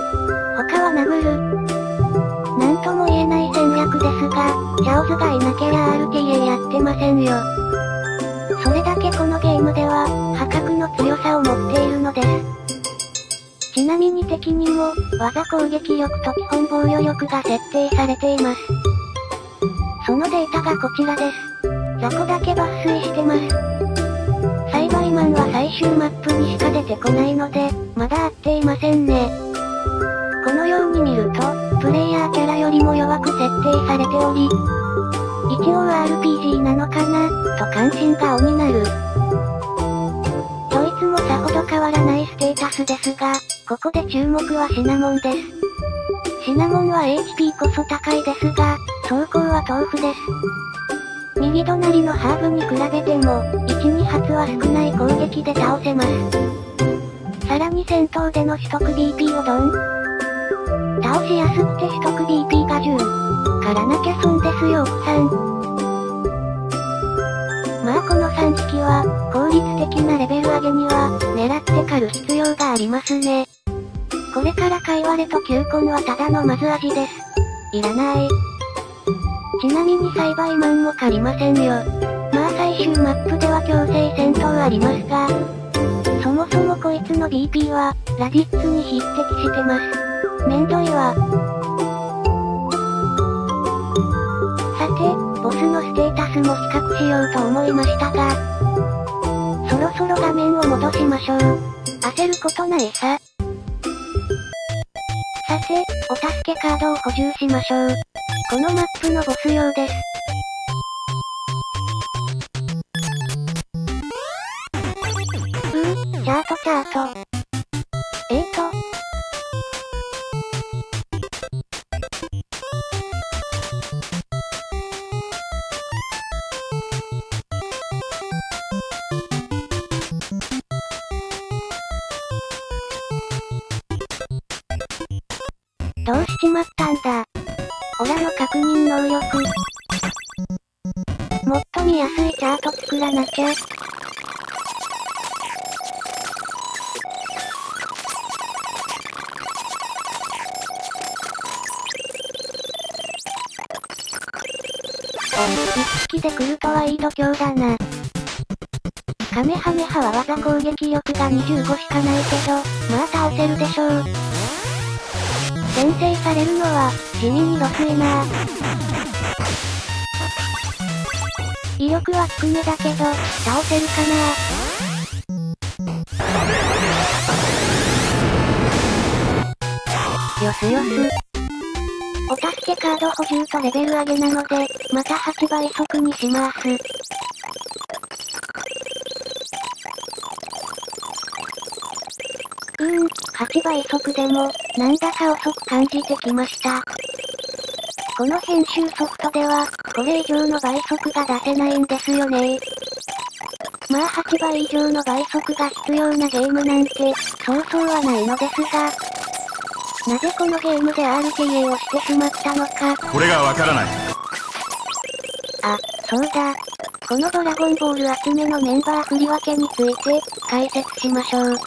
は殴る。なんとも言えない戦略ですが、ジャオズがいなけりゃ アールティーエー やってませんよ。それだけこのゲームでは、破格の強さを持っているのです。ちなみに敵にも、技攻撃力と基本防御力が設定されています。そのデータがこちらです。雑魚だけ抜粋してます。サイバーマンは最終マップにしか出てこないので、まだ合っていませんね。このように見ると、プレイヤーキャラよりも弱く設定されており、一応 アールピージー なのかな、と関心が尾になる。どいつもさほど変わらないステータスですが、ここで注目はシナモンです。シナモンは エイチピー こそ高いですが、走行は豆腐です。右隣のハーブに比べても、いち、に発は少ない攻撃で倒せます。さらに戦闘での取得 ビーピー をドン。倒しやすくて取得 ビーピー がじゅう。からなきゃ損ですよ、奥さん。まあこのさん式は、効率的なレベル上げには、狙って狩る必要がありますね。これからカイワレと球根はただのまず味です。いらない。ちなみにサイバーマンも借りませんよ。まあ最終マップでは強制戦闘ありますが、そもそもこいつの ビーピー は、ラディッツに匹敵してます。めんどいわ。さて、ボスのステータスも比較しようと思いましたが、そろそろ画面を戻しましょう。焦ることないさ。さて、お助けカードを補充しましょう。このマップのボス用です。うー、チャートチャート。えーと。どうしちまったんだ。オラの確認能力。もっと見やすいチャート作らなきゃ。一式で来るとはいい度胸だな。カメハメハは技攻撃力がにじゅうごしかないけど、まあ倒せるでしょう。先制されるのは、地味にロスエナー。威力は低めだけど、倒せるかな。よすよす。お助けカード補充とレベル上げなので、またはちばい速にします。うーん、はちばい速でも、なんだか遅く感じてきました。この編集ソフトでは、これ以上の倍速が出せないんですよね。まあはちばい以上の倍速が必要なゲームなんて、そうそうはないのですが、なぜこのゲームで アールティーエー をしてしまったのか。これがわからない。あ、そうだ。このドラゴンボール集めのメンバー振り分けについて、解説しましょう。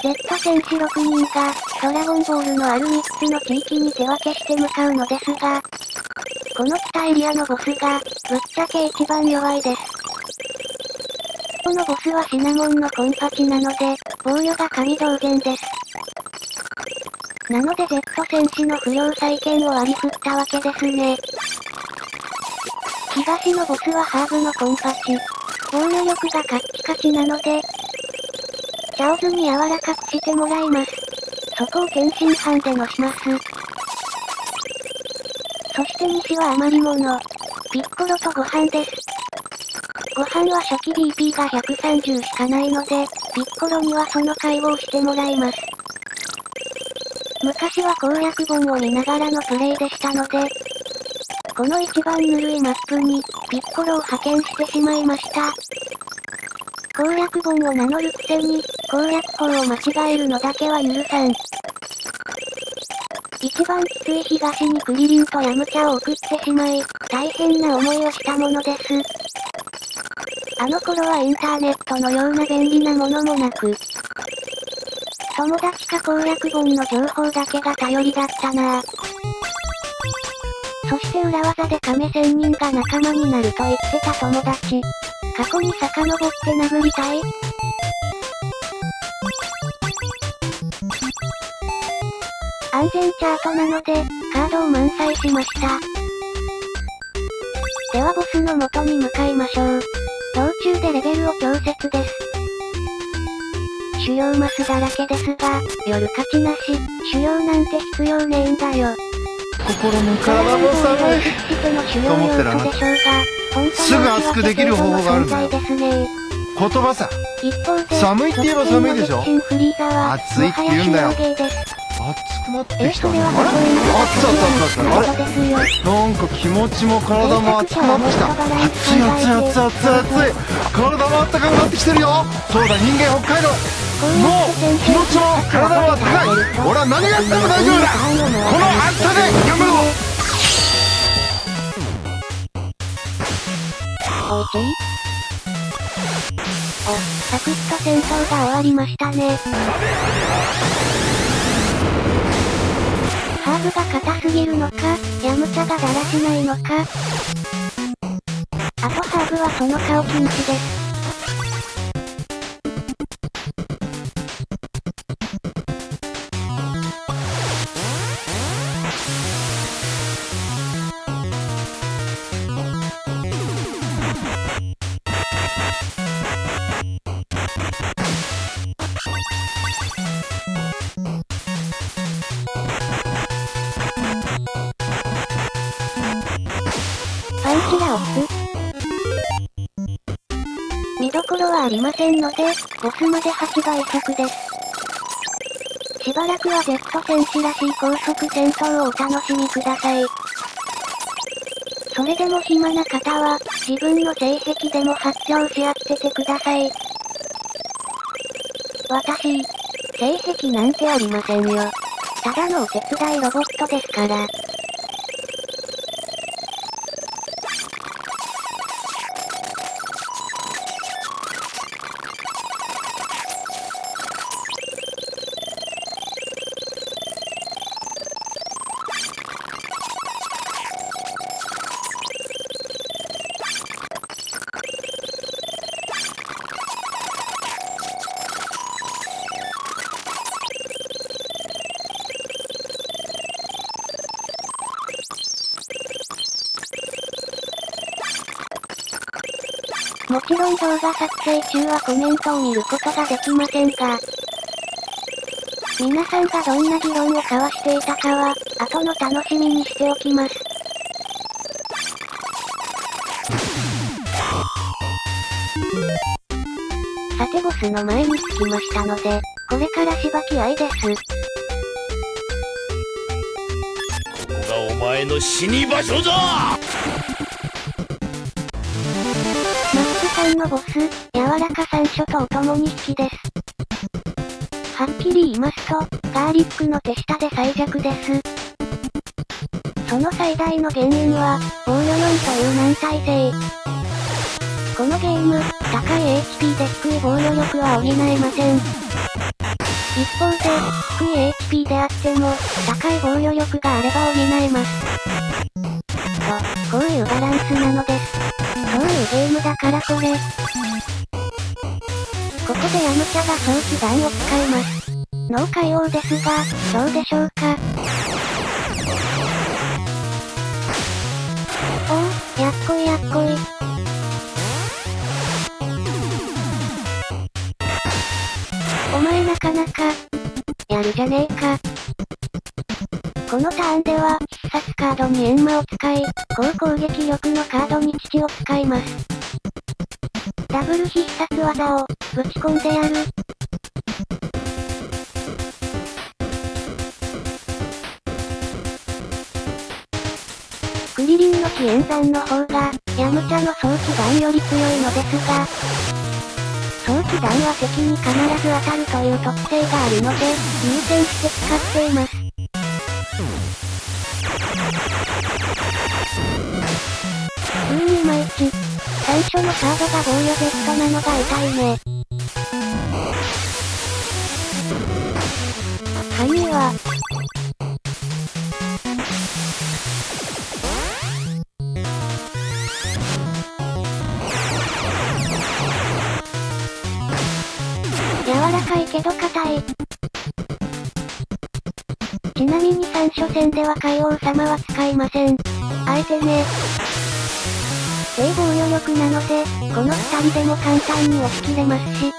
Z 戦士ろくにんが、ドラゴンボールのあるみっつの地域に手分けして向かうのですが、この北エリアのボスが、ぶっちゃけ一番弱いです。このボスはシナモンのコンパチなので、防御が神同然です。なので Z 戦士の不良再建を割り振ったわけですね。東のボスはハーブのコンパチ。防御力がカッチカチなので、チャオズに柔らかくしてもらいます。そこを天津飯でのします。そして西は余り物。ピッコロとご飯です。ご飯は初期 ビーピー がひゃくさんじゅうしかないので、ピッコロにはその介護をしてもらいます。昔は攻略本を見ながらのプレイでしたので、この一番ぬるいマップに、ピッコロを派遣してしまいました。攻略本を名乗るくせに、攻略法を間違えるのだけは許さん。一番きつい東にクリリンとヤムチャを送ってしまい、大変な思いをしたものです。あの頃はインターネットのような便利なものもなく、友達か攻略本の情報だけが頼りだったなぁ。そして裏技で亀仙人が仲間になると言ってた友達。過去に遡って殴りたい？安全チャートなので、カードを満載しました。ではボスの元に向かいましょう。道中でレベルを調節です。主要マスだらけですが、夜勝ちなし、主要なんて必要ねえんだよ。心の体も寒いと思ってらなくて、すぐ熱くできる方法があるんだよ。言葉さ、寒いって言えば寒いでしょ。暑いって言うんだよ。暑くなってきたね。あれ？あったあったあったあった。なんか気持ちも体も暑くなってきた。暑い暑い暑い暑い暑い。体もあったかくなってきてるよ。そうだ人間北海道。もう気持ちも体もあったかい。俺は何やっても大丈夫だ。この暑さで頑張ろう。おサクッと戦争が終わりましたね。ハーブが硬すぎるのか、ヤムチャがだらしないのか。あとハーブはその顔禁止ですありませんので、ボスまで発売作です。しばらくは Z 戦士らしい高速戦闘をお楽しみください。それでも暇な方は、自分の成績でも発表し合っててください。私、成績なんてありませんよ。ただのお手伝いロボットですから。もちろん動画撮影中はコメントを見ることができませんが、皆さんがどんな議論を交わしていたかは、後の楽しみにしておきます。さてボスの前に着きましたので、これからしばき合いです。ここがお前の死に場所だ！のボス、柔らか山椒とお供に引きです。はっきり言いますと、ガーリックの手下で最弱です。その最大の原因は、防御よんという難耐性。このゲーム、高い エイチピー で低い防御力は補えません。一方で、低い エイチピー であっても、高い防御力があれば補えます。と、こういうバランスなのです。そういうゲームだからこれ。ここでヤムチャが早期弾を使います。脳解放ですが、どうでしょうか。おお、やっこいやっこい。お前なかなか、やるじゃねえか。このターンでは、必殺カードに閻魔を使い、高攻撃力のカードに父を使います。ダブル必殺技を、ぶち込んでやる。クリリンの飛炎山の方が、ヤムチャの早期弾より強いのですが、早期弾は敵に必ず当たるという特性があるので、優先して使っています。いまいち最初のカードが防御ゼットなのが痛いね。かいけど硬い。ちなみにさん初戦では海王様は使いません。あえてね。低防御力なので、このふたりでも簡単に押し切れますし。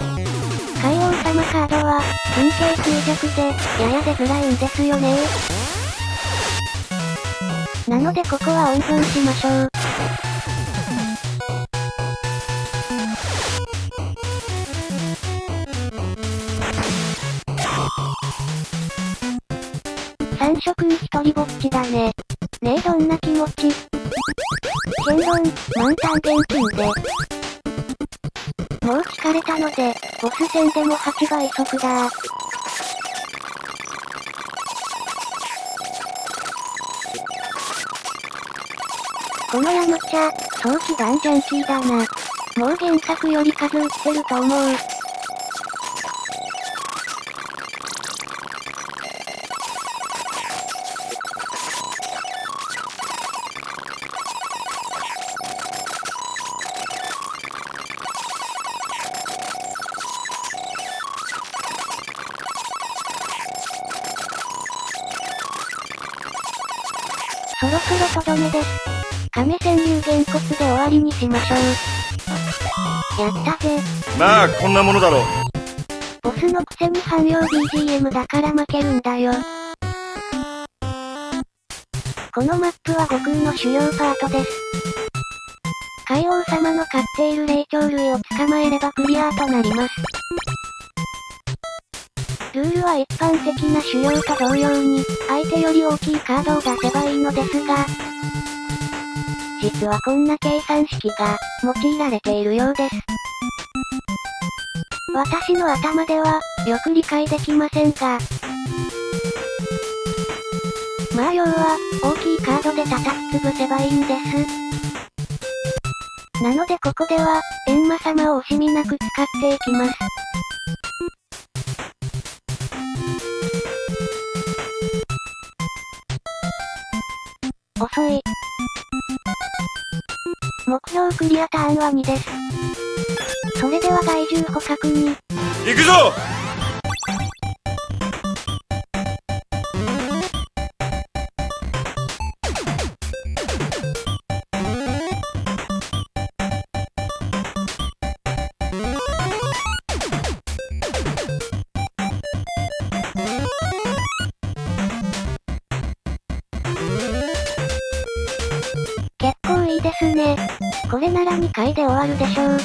海王様カードは、神経衰弱で、やや出づらいんですよね。なのでここは温存しましょう。三色君一人ぼっちだね。ねえどんな気持ち？変論、満タン現金で。もう引かれたので、ボス戦でもはちばい速だー。このヤムチャ、早期ガンジャンキーだな。もう原作より数打ってると思う。そろそろとどめです。亀川柳原骨で終わりにしましょう。やったぜ。まあこんなものだろう。ボスのくせに汎用 ビージーエム だから負けるんだよ。このマップは悟空の狩猟パートです。海王様の飼っている霊長類を捕まえればクリアとなります。ルールは一般的な狩猟と同様に、相手より大きいカードを出せばいいのですが、実はこんな計算式が用いられているようです。私の頭では、よく理解できませんが、まあ要は、大きいカードで叩き潰せばいいんです。なのでここでは、エンマ様を惜しみなく使っていきます。遅い。目標クリアターンはにです。それでは害獣捕獲に。行くぞ！ですね。これならにかいで終わるでしょう。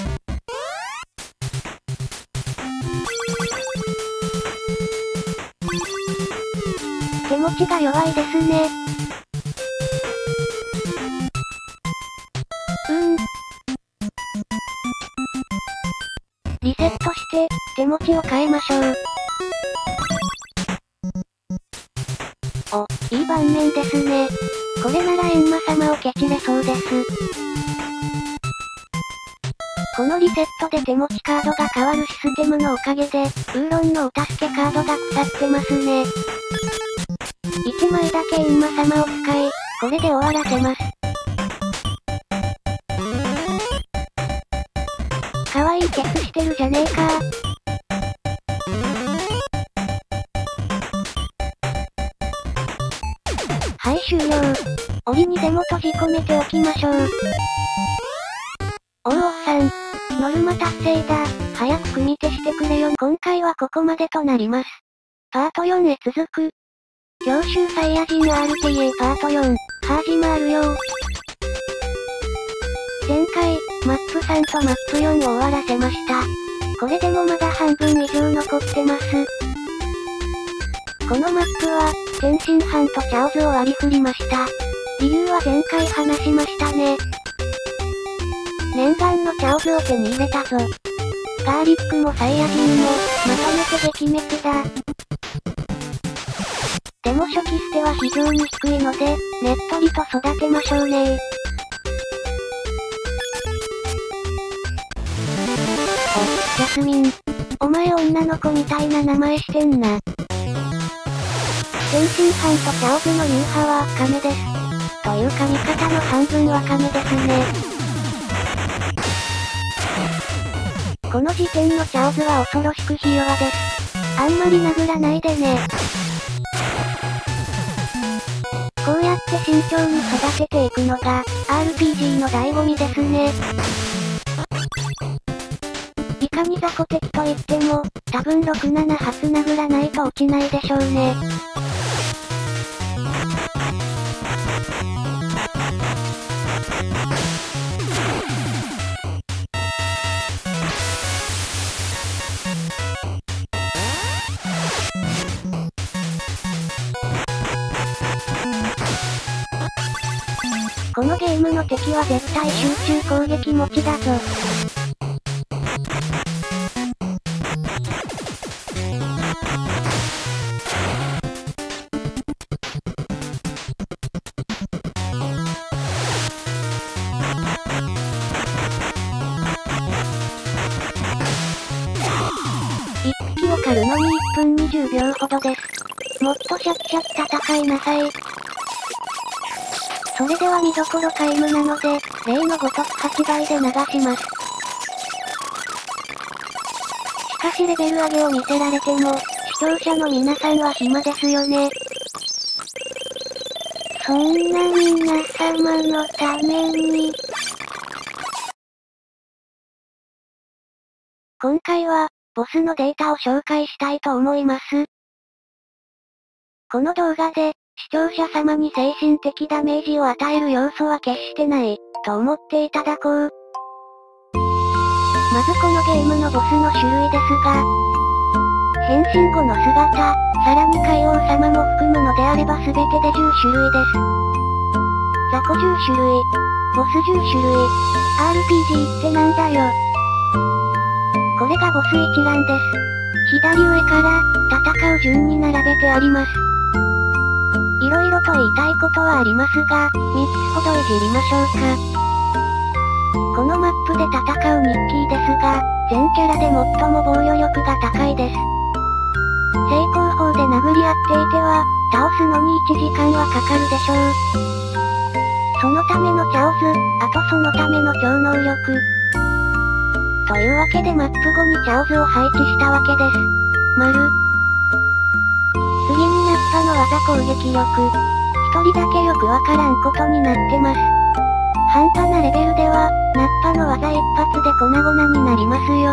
手持ちが弱いですね。うーん。リセットして、手持ちを変えましょう。お、いい盤面ですね。これならエンマ様を蹴散れそうです。このリセットで手持ちカードが変わるシステムのおかげで、ウーロンのお助けカードが腐ってますね。いちまいだけエンマ様を使い、これで終わらせます。かわいいケツしてるじゃねえかー。はい終了。檻にでも閉じ込めておきましょう。おうおうさん、ノルマ達成だ。早く組手してくれよ。今回はここまでとなります。パートよんへ続く。強襲サイヤ人 アールティーエー パートよん、始まるよ。前回、マップさんとマップよんを終わらせました。これでもまだ半分以上残ってます。このマップは、天津飯とチャオズを割り振りました。理由は前回話しましたね。念願のチャオズを手に入れたぞ。ガーリックもサイヤ人も、まとめて撃滅だ。でも初期捨ては非常に低いので、ねっとりと育てましょうねー。お、ジャスミン。お前女の子みたいな名前してんな。天津飯とチャオズの流派は亀です。というか味方の半分は亀ですね。この時点のチャオズは恐ろしくひ弱です。あんまり殴らないでね。こうやって慎重に育てていくのが アールピージー の醍醐味ですね。いかに雑魚敵といっても、多分ろく、なな発殴らないと落ちないでしょうね。このゲームの敵は絶対集中攻撃持ちだぞ。一匹を狩るのにいっぷんにじゅうびょうほどです。もっとシャッシャッ戦いなさい。それでは見どころ皆無なので、例のごとくはちばいで流します。しかしレベル上げを見せられても、視聴者の皆さんは暇ですよね。そんな皆様のために。今回は、ボスのデータを紹介したいと思います。この動画で、視聴者様に精神的ダメージを与える要素は決してない、と思っていただこう。まずこのゲームのボスの種類ですが、変身後の姿、さらに海王様も含むのであれば全てでじゅっしゅるいです。雑魚じゅっしゅるい、ボスじゅっしゅるい、アールピージー ってなんだよ。これがボス一覧です。左上から、戦う順に並べてあります。いろいろと言いたいことはありますが、みっつほどいじりましょうか。このマップで戦うミッキーですが、全キャラで最も防御力が高いです。正攻法で殴り合っていては、倒すのにいちじかんはかかるでしょう。そのためのチャオス、あとそのための超能力。というわけでマップごにチャオスを配置したわけです。丸。の技攻撃力。一人だけよくわからんことになってます。半端なレベルでは、ナッパの技一発で粉々になりますよ。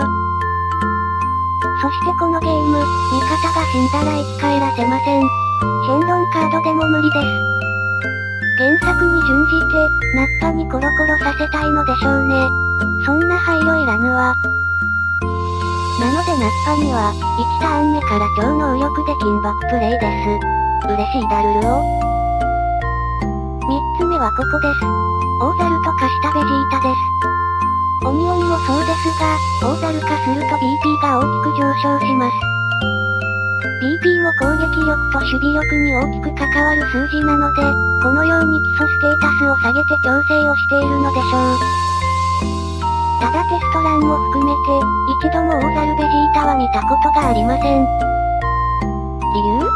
そしてこのゲーム、味方が死んだら生き返らせません。変論カードでも無理です。原作に準じて、ナッパにコロコロさせたいのでしょうね。そんな配慮いらぬわ。なのでナッパにはいちターンめから超能力で金バックプレイです。嬉しいだるるを。みっつめはここです。オーザルと化したベジータです。オニオンもそうですが、オーザル化すると ビーピー が大きく上昇します。ビーピー も攻撃力と守備力に大きく関わる数字なので、このように基礎ステータスを下げて調整をしているのでしょう。ただテストランも含めて、一度もオーザルベジータは見たことがありません。理由？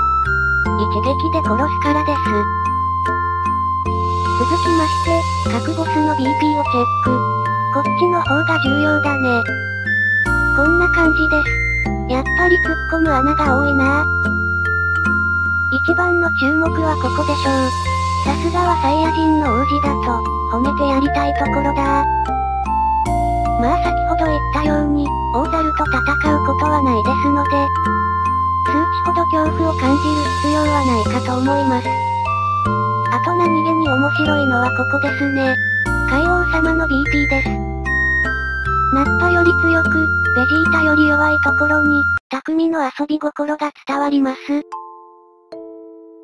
一撃で殺すからです。続きまして、各ボスの ビーピー をチェック。こっちの方が重要だね。こんな感じです。やっぱり突っ込む穴が多いなぁ。一番の注目はここでしょう。さすがはサイヤ人の王子だと、褒めてやりたいところだぁ。まあ先ほど言ったように、オーザルと戦うことはないですので、数値ほど恐怖を感じる必要はないかと思います。あと何気に面白いのはここですね。海王様の ビーピー です。ナッパより強く、ベジータより弱いところに、匠の遊び心が伝わります。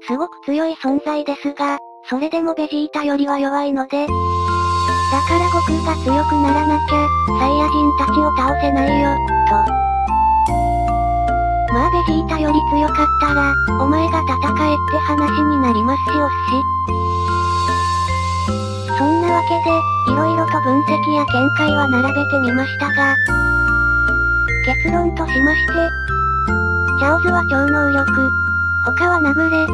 すごく強い存在ですが、それでもベジータよりは弱いので、だから悟空が強くならなきゃ、サイヤ人たちを倒せないよ、と。まあベジータより強かったら、お前が戦えって話になりますしおっし。そんなわけで、いろいろと分析や見解は並べてみましたが、結論としまして、チャオズは超能力、他は殴れ、です。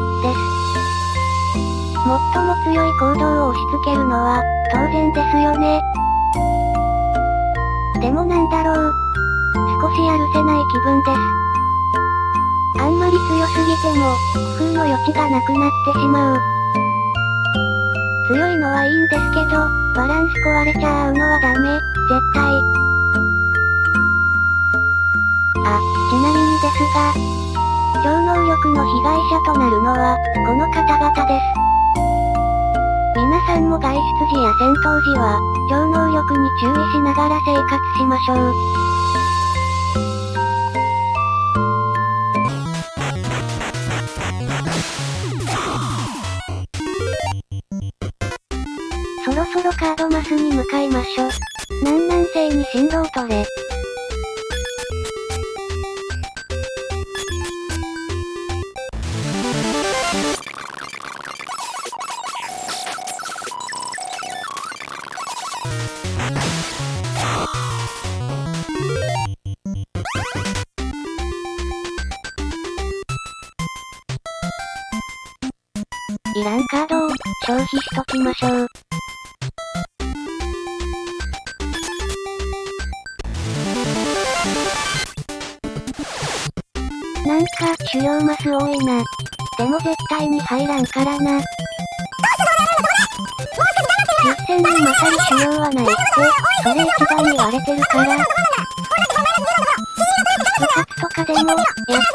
最も強い行動を押し付けるのは、当然ですよね。でもなんだろう。少しやるせない気分です。あんまり強すぎても、工夫の余地がなくなってしまう。強いのはいいんですけど、バランス壊れちゃうのはダメ、絶対。あ、ちなみにですが、超能力の被害者となるのは、この方々です。皆さんも外出時や戦闘時は、超能力に注意しながら生活しましょう。そろそろカードマスに向かいましょう。南南西に進路を取れ。いらんカードを消費しときましょう。なんか主要マス多いな。でも絶対に入らんからな。実戦に勝る主要はないって、それ一番言われてるから。部活とかでも、やっ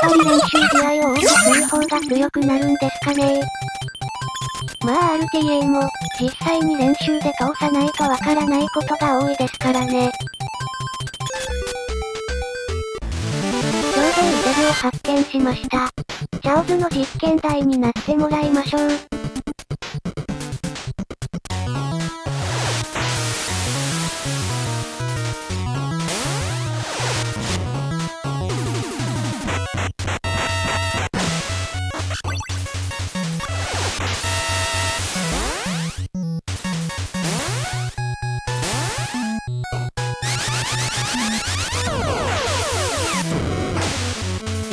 ぱり練習試合を多くする方が強くなるんですかね。まあ アールティーエー も、実際に練習で通さないとわからないことが多いですからね。ちょうどイデルを発見しました。チャオズの実験台になってもらいましょう。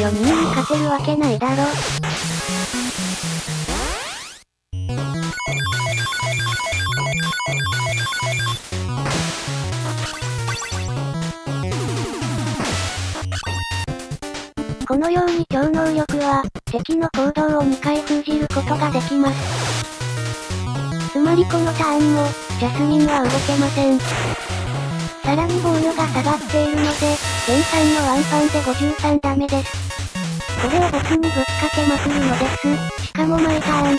よにんに勝てるわけないだろ。このように超能力は、敵の行動をにかい封じることができます。つまりこのターンも、ジャスミンは動けません。さらに防御が下がっているので、全さんのワンパンでごじゅうさんダメです。これをボスにぶっかけまくるのです。しかも毎ターン。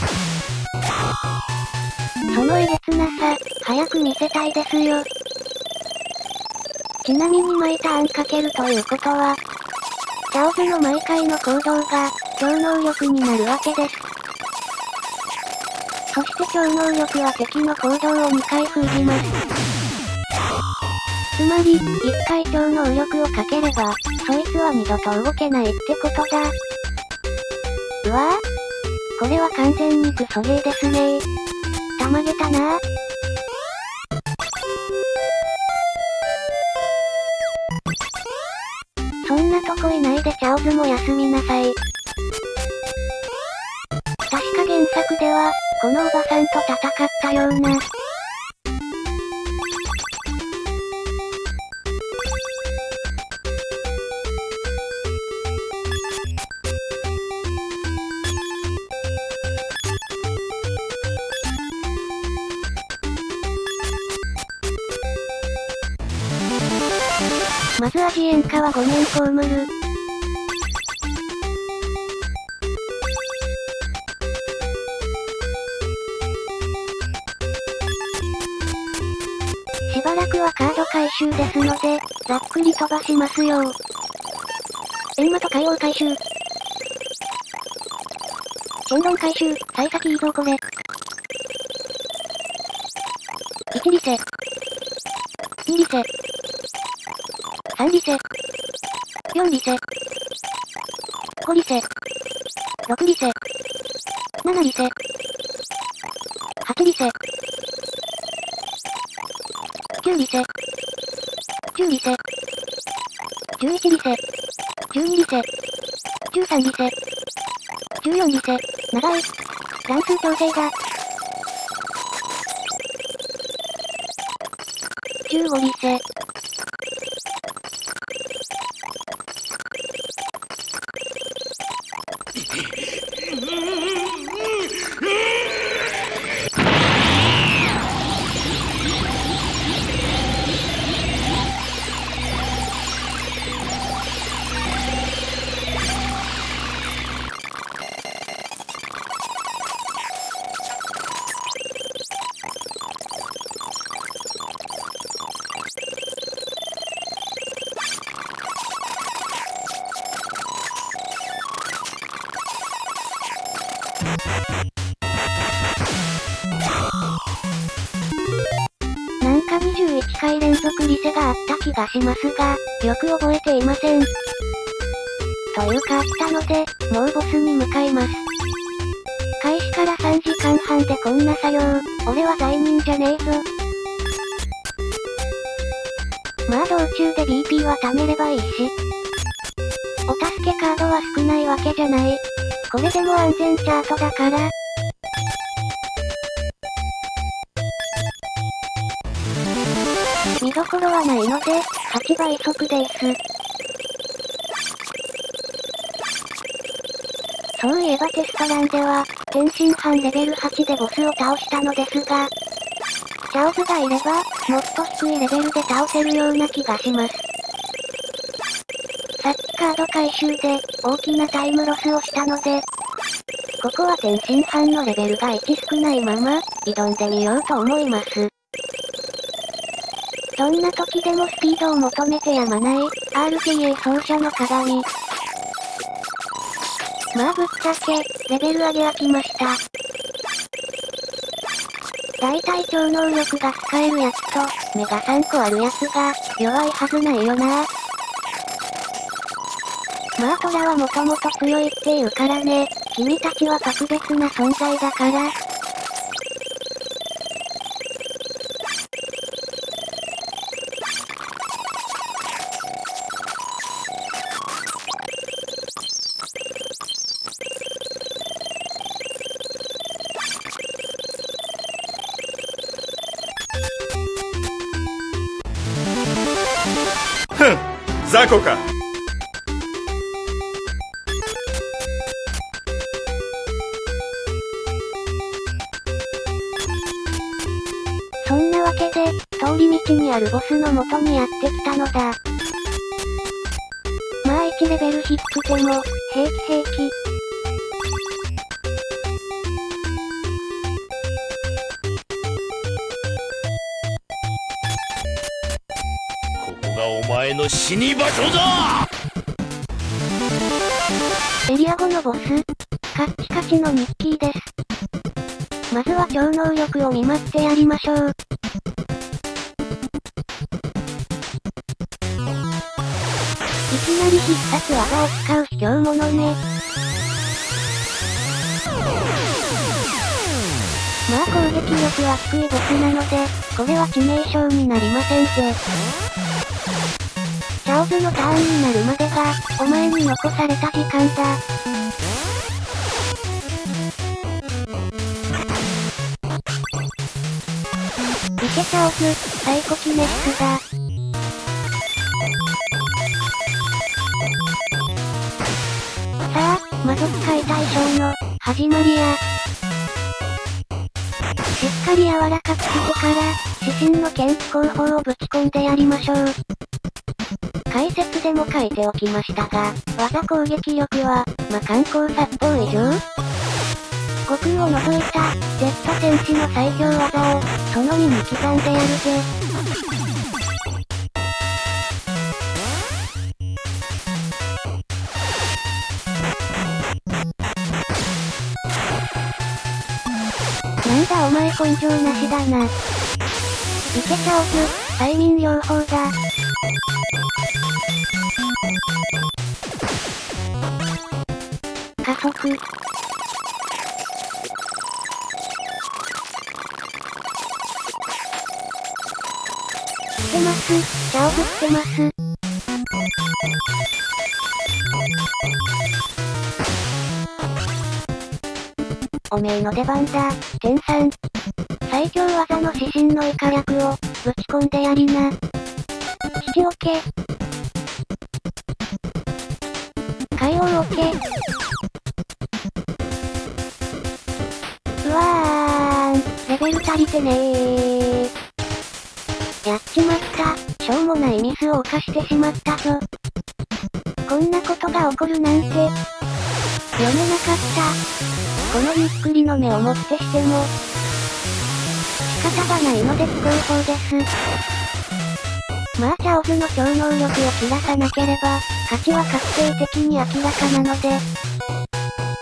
そのえげつなさ、早く見せたいですよ。ちなみに毎ターンかけるということは、チャオズの毎回の行動が、超能力になるわけです。そして超能力は敵の行動をにかい封じます。つまり、いっかい超能力をかければ、そいつは二度と動けないってことだ。うわぁ、これは完全にクソゲーですねー。たまげたなぁ。そんなとこいないでチャオズも休みなさい。確か原作では、このおばさんと戦ったような。まず味変化はごねん被る。しばらくはカード回収ですので、ざっくり飛ばしますよ。エンマと海王回収。シェンロン回収、幸先いいぞこれ。いちリセ。にリセ。さんリセ、よんリセ、ごリセ、ろくリセ、ななリセ、はちリセ、きゅうリセ、じゅうリセ、じゅういちリセ、じゅうにリセ、じゅうさんリセ、じゅうよんリセ、長い、乱数調整だ。じゅうごリセ、なんかにじゅういっかい連続リセがあった気がしますが、よく覚えていません。というかあったので、もうボスに向かいます。開始からさんじかんはんでこんな作業、俺は罪人じゃねえぞ。まあ道中で ビーピー は貯めればいいし。お助けカードは少ないわけじゃない。これでも安全チャートだから。見どころはないので、はちばい速です。そういえばテストランでは、天津飯レベルはちでボスを倒したのですが、チャオズがいれば、もっと低いレベルで倒せるような気がします。さっきカード回収で、大きなタイムロスをしたので、ここは天津飯のレベルがいち少ないまま、挑んでみようと思います。どんな時でもスピードを求めてやまない、アールティーエー 奏者の鏡。まあぶっちゃけ、レベル上げ飽きました。大体超能力が使えるやつと、目がさんこあるやつが、弱いはずないよなぁ。まあトラはもともと強いっていうからね、君たちは特別な存在だから。雑魚か。そんなわけで、通り道にあるボスの元にやってきたのだ。まあいちレベル低くても、平気平気。お前の死に場所だ。エリアごのボス、カッチカチのミッキーです。まずは超能力を見舞ってやりましょう。いきなり必殺技を使う卑怯者ね。まあ攻撃力は低いボスなので、これは致命傷になりませんぜ。チャオズのターンになるまでが、お前に残された時間だ。いけチャオズ、サイコキネシスだ。さあ、魔族解体ショーの、始まりや。しっかり柔らかくしてから、指針の剣気攻法をぶち込んでやりましょう。解説でも書いておきましたが、技攻撃力は、魔貫光殺法以上。悟空を除いた、ジェット戦士の最強技を、その身に刻んでやるぜ。なんだお前根性なしだな。いけちゃおず、催眠療法だ。加速。来てます、チャオズ来てます。おめえの出番だ、天さん。最強技の指針のイカ略を、ぶち込んでやりな。父オケ。海王オケ。レベル足りてねー。やっちまった、しょうもないミスを犯してしまったぞ。こんなことが起こるなんて、読めなかった。このゆっくりの目をもってしても、仕方がないので不合法です。まあチャオズの超能力を切らさなければ、勝ちは確定的に明らかなので、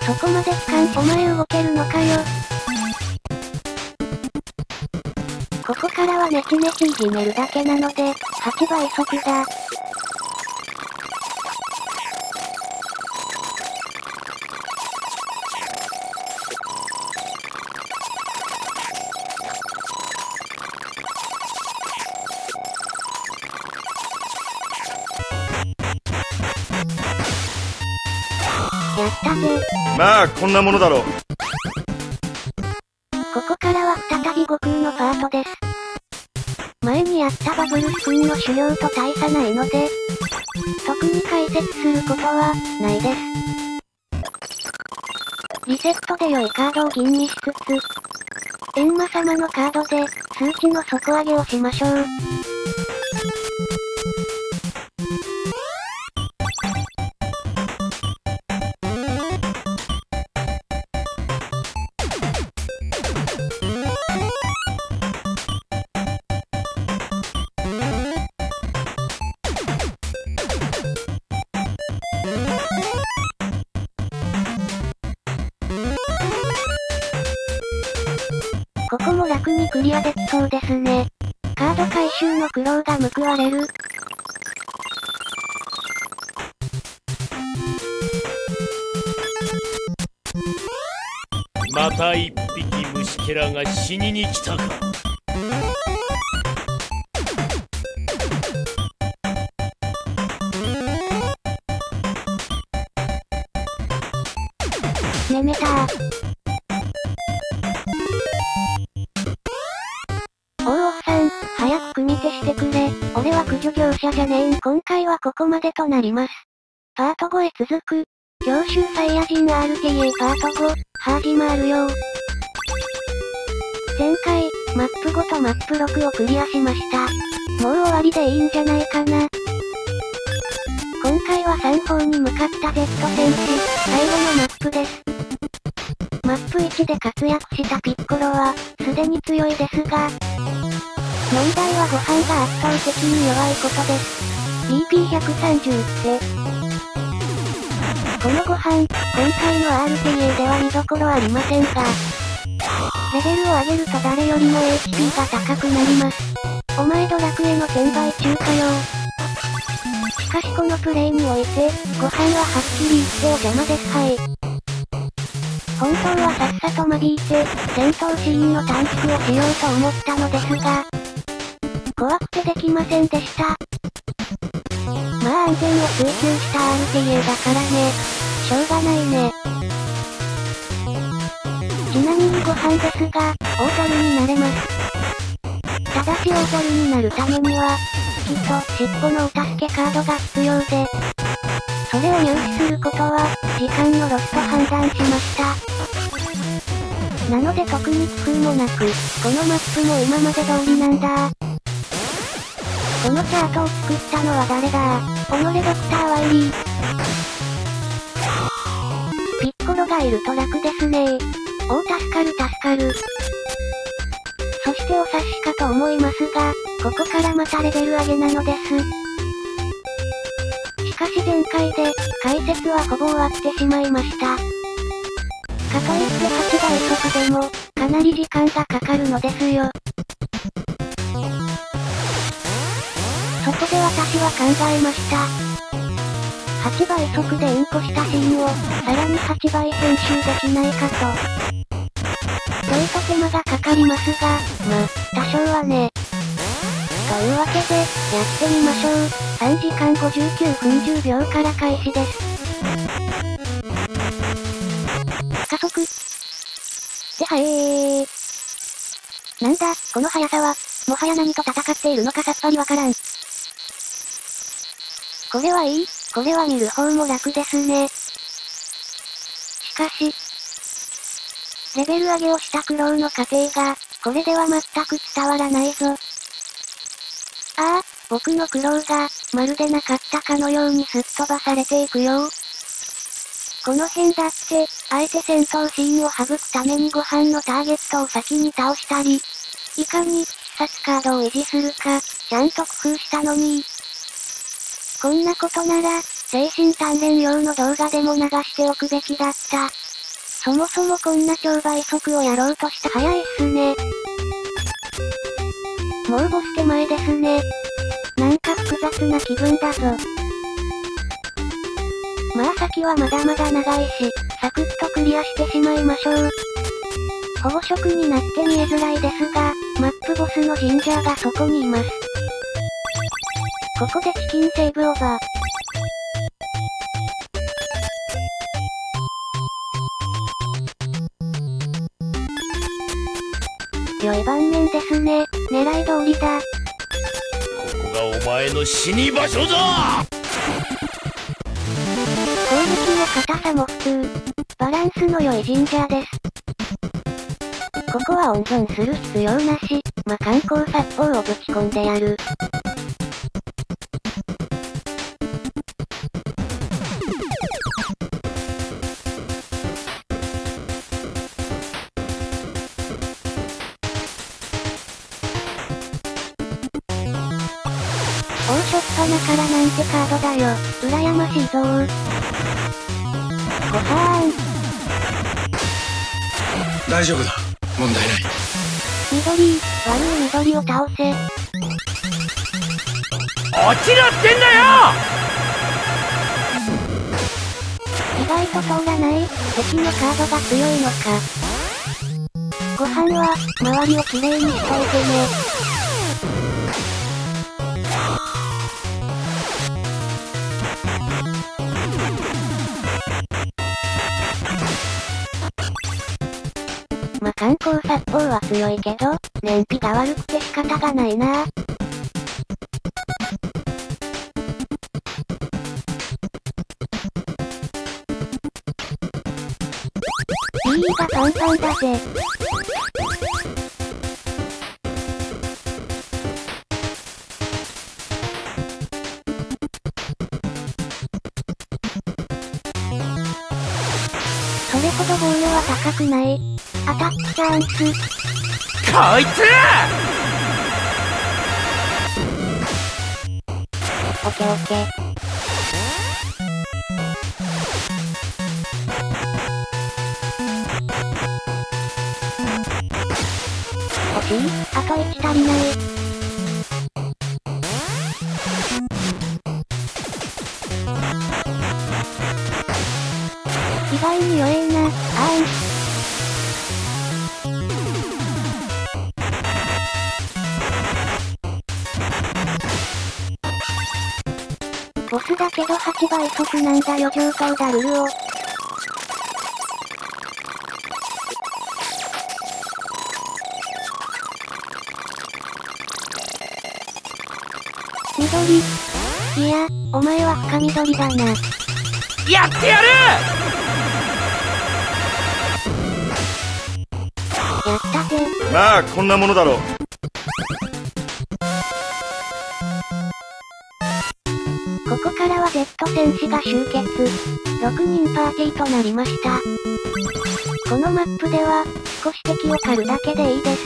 そこまでつかん。お前動けるのかよ。ここからはネチネチいじめるだけなので、はちばい速だ。やったぜ。まあこんなものだろう。ここからは再び悟空のパートです。前にやったバブルスピンの狩猟と大差ないので特に解説することはないです。リセットで良いカードを吟味しつつ閻魔様のカードで数値の底上げをしましょう。ここも楽にクリアできそうですね。カード回収の苦労が報われる。また一匹虫けらが死にに来たか。めめたー。俺は駆除業者じゃねえん。今回はここまでとなります。パートごへ続く。教習サイヤ人 アールティーエー パートご、始まるよ。前回、マップごとマップろくをクリアしました。もう終わりでいいんじゃないかな。今回は三方に向かった Z 戦士、最後のマップです。マップいちで活躍したピッコロは、すでに強いですが、問題はご飯が圧倒的に弱いことです。ビーピーひゃくさんじゅう って。このご飯、今回の アールティーエー では見どころありませんが、レベルを上げると誰よりも エイチピー が高くなります。お前ドラクエの転売中かよ。しかしこのプレイにおいて、ご飯ははっきり言ってお邪魔ですはい。本当はさっさと間引いて、戦闘シーンの短縮をしようと思ったのですが、怖くてできませんでした。まあ安全を追求した アールティーエー だからね。しょうがないね。ちなみにご飯ですが、大猿になれます。ただし大猿になるためには、きっと尻尾のお助けカードが必要で、それを入手することは、時間のロスと判断しました。なので特に工夫もなく、このマップも今まで通りなんだ。このチャートを作ったのは誰だー。己ドクターワイリー。ピッコロがいると楽ですねー。おー助かる助かる。そしてお察しかと思いますが、ここからまたレベル上げなのです。しかし前回で、解説はほぼ終わってしまいました。かといってはちばい速でも、かなり時間がかかるのですよ。そこで私は考えました。はちばい速でうんこしたシーンを、さらにはちばい編集できないかと。ちょいと手間がかかりますが、ま、多少はね。というわけで、やってみましょう。さんじかんごじゅうきゅうふんじゅうびょうから開始です。加速。ではえー。なんだ、この速さは、もはや何と戦っているのかさっぱりわからん。これはいい、これは見る方も楽ですね。しかし、レベル上げをした苦労の過程が、これでは全く伝わらないぞ。ああ、僕の苦労が、まるでなかったかのようにすっ飛ばされていくよ。この辺だって、あえて戦闘シーンを省くためにご飯のターゲットを先に倒したり、いかに必殺カードを維持するか、ちゃんと工夫したのに。こんなことなら、精神鍛錬用の動画でも流しておくべきだった。そもそもこんな超倍速をやろうとした。早いっすね。もうボス手前ですね。なんか複雑な気分だぞ。まあ先はまだまだ長いし、サクッとクリアしてしまいましょう。保護色になって見えづらいですが、マップボスのジンジャーがそこにいます。ここでチキンセーブオーバー。良い盤面ですね。狙い通りだ。ここがお前の死に場所だ。攻撃も硬さも普通。バランスの良いジンジャーです。ここは温存する必要なし。まあ、観光殺法をぶち込んでやる。初っ端からなんてカードだよ。羨ましいぞー。ごはーん。大丈夫だ。問題ない。緑、悪い緑を倒せ。落ちろってんだよ。意外と通らない。敵のカードが強いのか。ご飯は周りをきれいにしておいてね。まあ、観光殺法は強いけど、燃費が悪くて仕方がないな。ビー がパンパンだぜ。それほど防御は高くない。アタックチャンス。こいつ！オッケーオッケー。惜しい？あといち足りない。意外に弱えな。あん。ボスだけどはちばい速なんだよ。上等だルルオ。緑。いや、お前は深緑だな。やってやる！やったぜ。まあ、こんなものだろう。ここからは Z 戦士が集結。ろくにんパーティーとなりました。このマップでは、少し敵を狩るだけでいいです。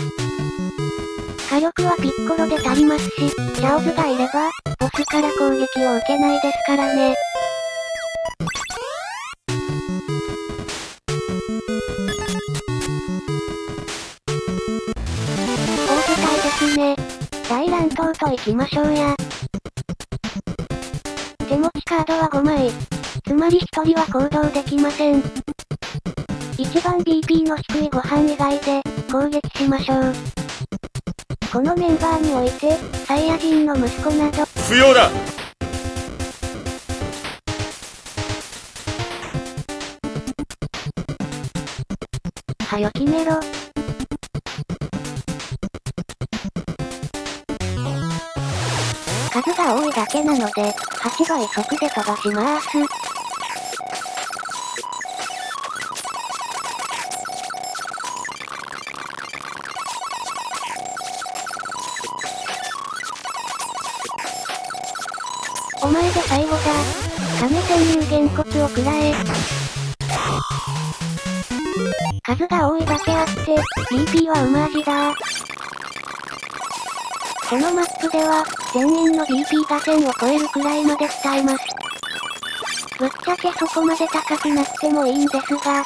火力はピッコロで足りますし、チャオズがいれば、ボスから攻撃を受けないですからね。大舞台ですね。大乱闘と行きましょうや。手持ちカードはごまい。つまりひとりは行動できません。一番 ビーピー の低いご飯以外で攻撃しましょう。このメンバーにおいてサイヤ人の息子など不要だ。はよ決めろ。数が多いだけなのではちばい速で飛ばしまーす。お前で最後だ。亀天竜玄骨を食らえ。数が多いだけあって ビーピー はうま味だー。このマップでは全員の ビーピー がせんを超えるくらいまで伝えます。ぶっちゃけそこまで高くなってもいいんですが、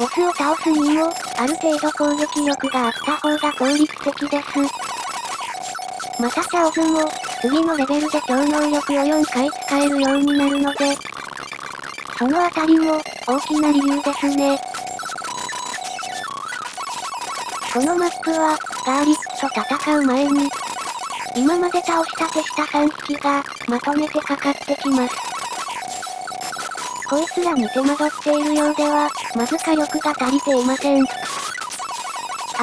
ボスを倒すにも、ある程度攻撃力があった方が効率的です。またチャオズも、次のレベルで超能力をよんかい使えるようになるので、そのあたりも、大きな理由ですね。このマップは、ガーリックと戦う前に、今まで倒した手下さんびきが、まとめてかかってきます。こいつらに手間取っているようでは、まず火力が足りていません。あ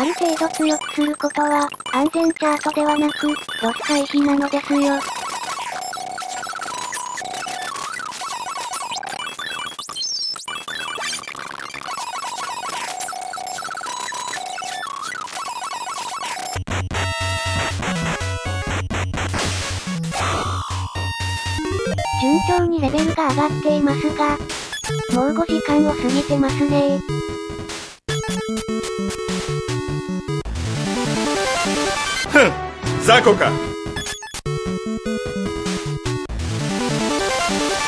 る程度強くすることは、安全チャートではなく、ロス回避なのですよ。順調にレベルが上がっていますが、もうごじかんを過ぎてますねー。ふん、雑魚か。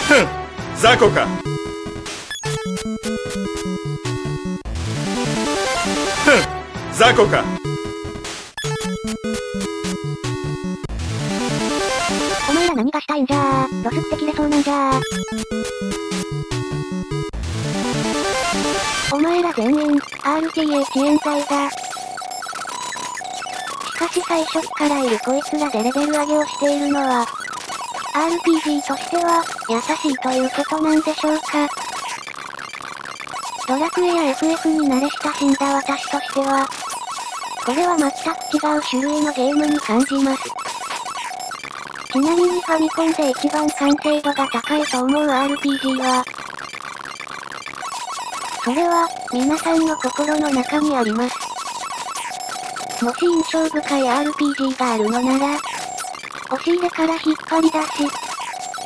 ふん、雑魚か。ふん、雑魚か。お前ら何がしたいんじゃー。ロスって切れそうなんじゃー。お前ら全員 アールティーエー 遅延罪だ。しかし最初からいるこいつらでレベル上げをしているのは アールピージー としては優しいということなんでしょうか。ドラクエや エフエフ に慣れ親しんだ私としてはこれは全く違う種類のゲームに感じます。ちなみにファミコンで一番完成度が高いと思う アールピージー はそれは皆さんの心の中にあります。もし印象深い アールピージー があるのなら、押し入れから引っ張り出し、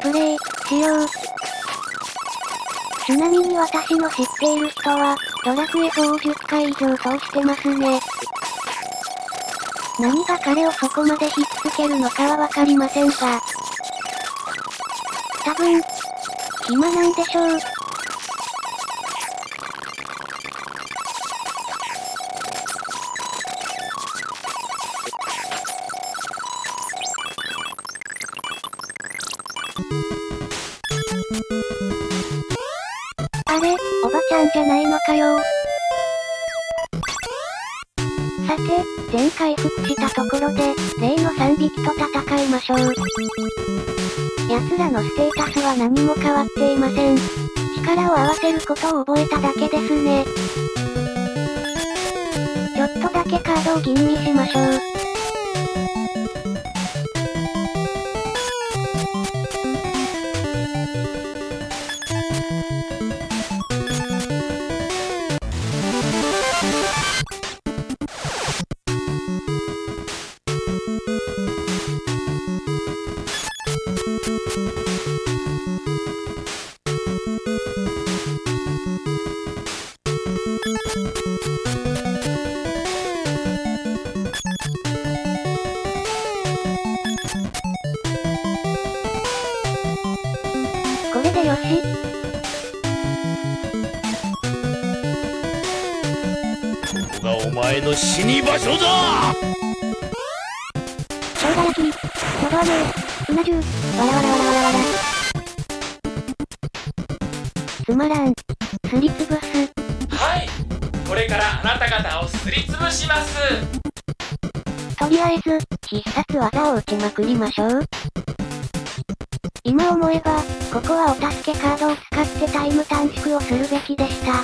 プレイ、しよう。ちなみに私の知っている人は、ドラクエフォーをじゅっかい以上通してますね。何が彼をそこまで引っ付けるのかはわかりませんが。多分、暇なんでしょう。あれ、おばちゃんじゃないのかよ。さて、全回復したところで、例のさんびきと戦いましょう。奴らのステータスは何も変わっていません。力を合わせることを覚えただけですね。ちょっとだけカードを吟味しましょう。よし。ここがお前の死に場所だ。生姜焼き、そば飴、うな重、わらわらわらわらわら。つまらん、すりつぶす。はい、これからあなた方をすりつぶします。とりあえず、必殺技を打ちまくりましょう。今思えば、ここはお助けカードを使ってタイム短縮をするべきでした。さ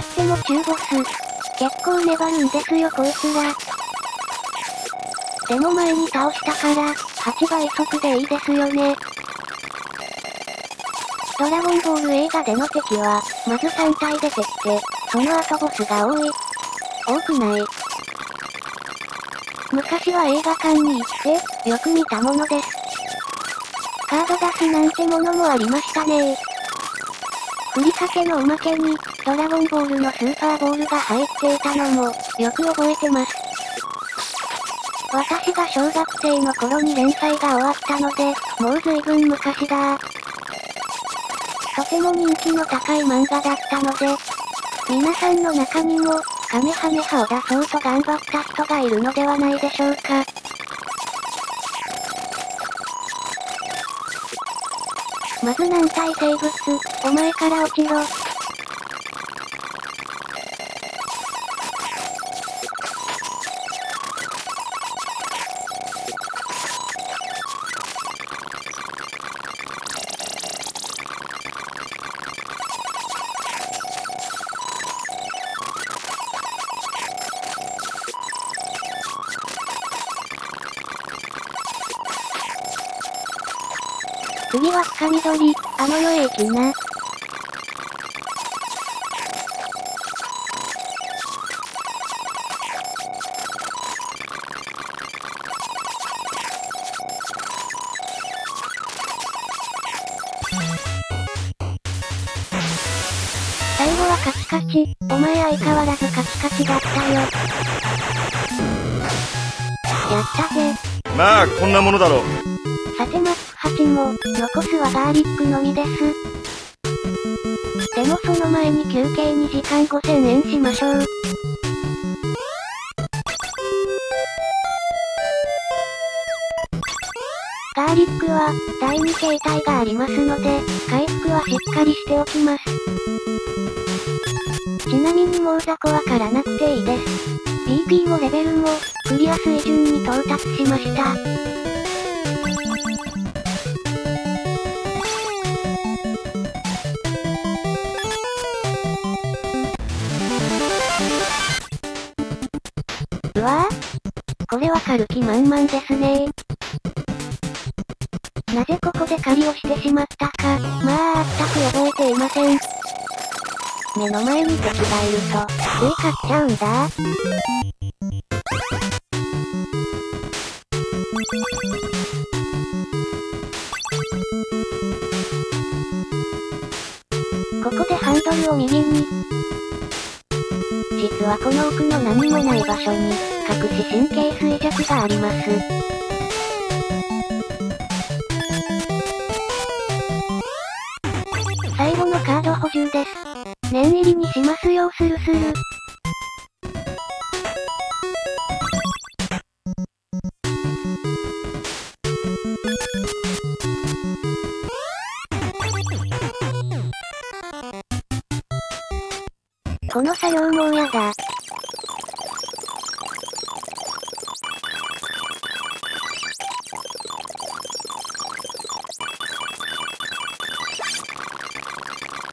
っても中ボス、結構粘るんですよこいつら。でも前に倒したから、はちばい速でいいですよね。ドラゴンボール映画での敵は、まずさんたい出てきて、その後ボスが多い。多くない。昔は映画館に行って、よく見たものです。カード出しなんてものもありましたねー。ふりかけのおまけに、ドラゴンボールのスーパーボールが入っていたのも、よく覚えてます。私が小学生の頃に連載が終わったので、もう随分昔だー。とても人気の高い漫画だったので、皆さんの中にも、カメハメハを出そうと頑張った人がいるのではないでしょうか。まず軟体生物、お前から落ちろ。次は深緑、天の駅な。最後はカチカチ、お前相変わらずカチカチだったよ。やったぜ。まあ、こんなものだろう。さてマップはちも、残すはガーリックのみです。でもその前に休憩にじかんごせんえんしましょう。ガーリックは、だいに形態がありますので、回復はしっかりしておきます。ちなみにもう雑魚は狩らなくていいです。ビーピー もレベルも、クリア水準に到達しました。うわぁ、これは狩る気満々ですねー。なぜここで狩りをしてしまったか、まあ全く覚えていません。目の前に敵がいると、つい狩っちゃうんだ。ここでハンドルを右に。実はこの奥の何もない場所に、隠し神経衰弱があります。最後のカード補充です。念入りにしますよスルスル。この作業もうやだ。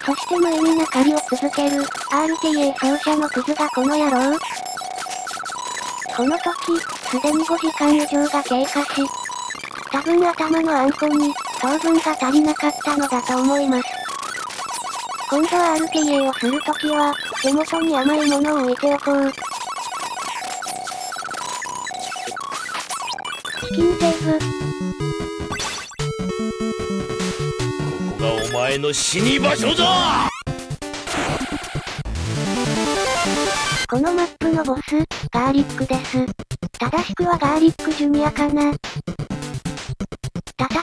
そして無意味な狩りを続ける アールティーエー 奏者のクズがこの野郎。この時、すでにごじかん以上が経過し、多分頭のあんこに糖分が足りなかったのだと思います。今度は アールティーエー をするときは、手元に甘いものを置いておこう。チキンセーブ。ここがお前の死に場所だ。このマップのボス、ガーリックです。正しくはガーリックジュニアかな。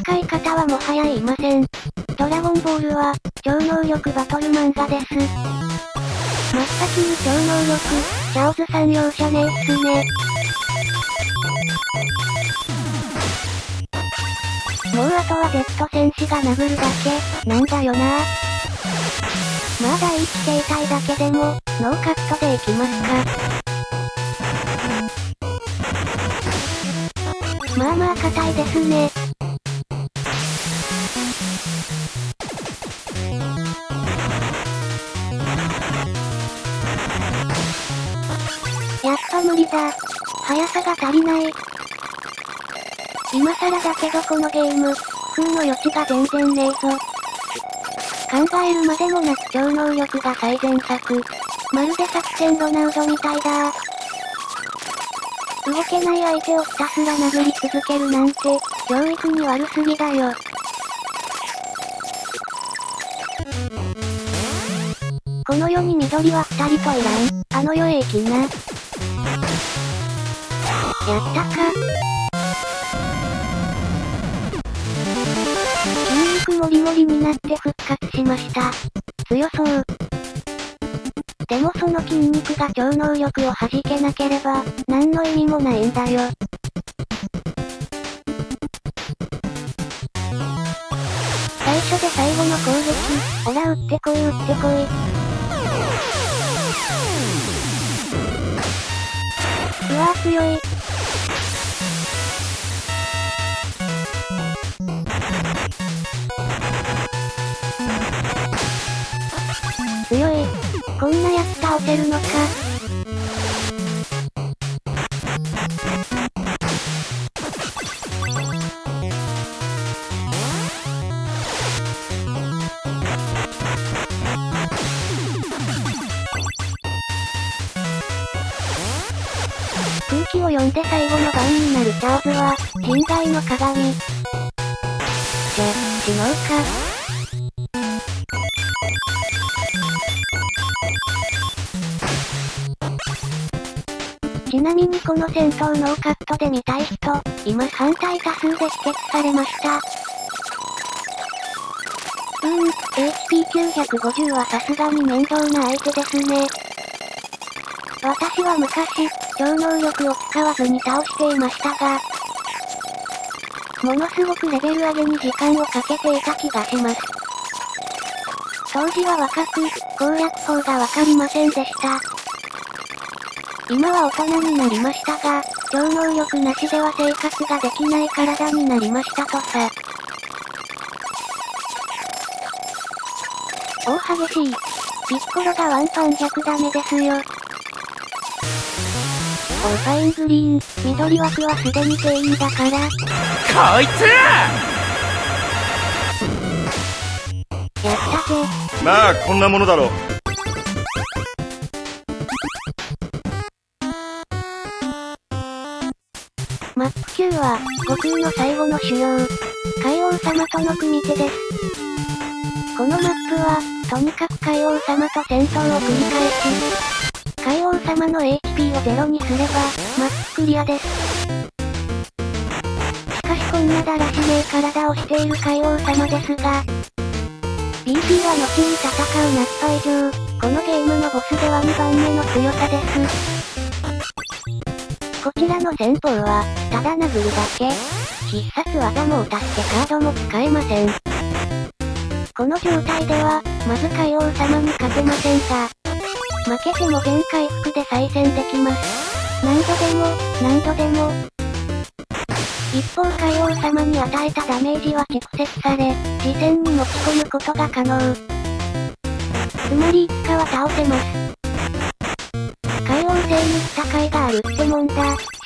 戦い方はもはや言いません。ドラゴンボールは、超能力バトル漫画です。真っ先に超能力、チャオズさん容赦ねえっすね。もうあとは Z 戦士が殴るだけ、なんだよな。まあ第一形態だけでも、ノーカットでいきますか。まあまあ硬いですね。無理だ。速さが足りない。今更だけどこのゲーム、工夫の余地が全然ねえぞ。考えるまでもなく超能力が最善策。まるで作戦ロナウドみたいだ。動けない相手をひたすら殴り続けるなんて、教育に悪すぎだよ。この世に緑は二人といらん。あの世へ行きな。やったか。筋肉盛り盛りになって復活しました。強そう。でもその筋肉が超能力を弾けなければ、何の意味もないんだよ。最初で最後の攻撃、オラ撃ってこい撃ってこい。うわぁ強い。強い。こんなやつ倒せるのか。空気を読んで最後の番になるチャーズは人外の鏡。じゃ、死のうか。ちなみにこの戦闘ノーカットで見たい人、今反対多数で否決されました。うーん、エイチピーきゅうひゃくごじゅう はさすがに面倒な相手ですね。私は昔、超能力を使わずに倒していましたが、ものすごくレベル上げに時間をかけていた気がします。当時は若く、攻略法がわかりませんでした。今は大人になりましたが、超能力なしでは生活ができない体になりましたとさ。お激しい。ピッコロがワンパンひゃくダメですよ。おファイングリーン、緑枠はすでに定員だから。こいつやったぜ。まあ、こんなものだろう。マップきゅうは、悟空の最後の修行、海王様との組手です。このマップは、とにかく海王様と戦闘を繰り返し、海王様の エイチピー をゼロにすれば、マップクリアです。しかしこんなだらしねえ体をしている海王様ですが、ビーピー は後に戦うナッパ以上、このゲームのボスではにばんめの強さです。こちらの戦法は、ただ殴るだけ。必殺技も打たしてカードも使えません。この状態では、まず海王様に勝てませんが、負けても全回復で再戦できます。何度でも、何度でも。一方海王様に与えたダメージは蓄積され、次戦に持ち込むことが可能。つまりいつかは倒せます。海王星に戦いがあるってもんだ。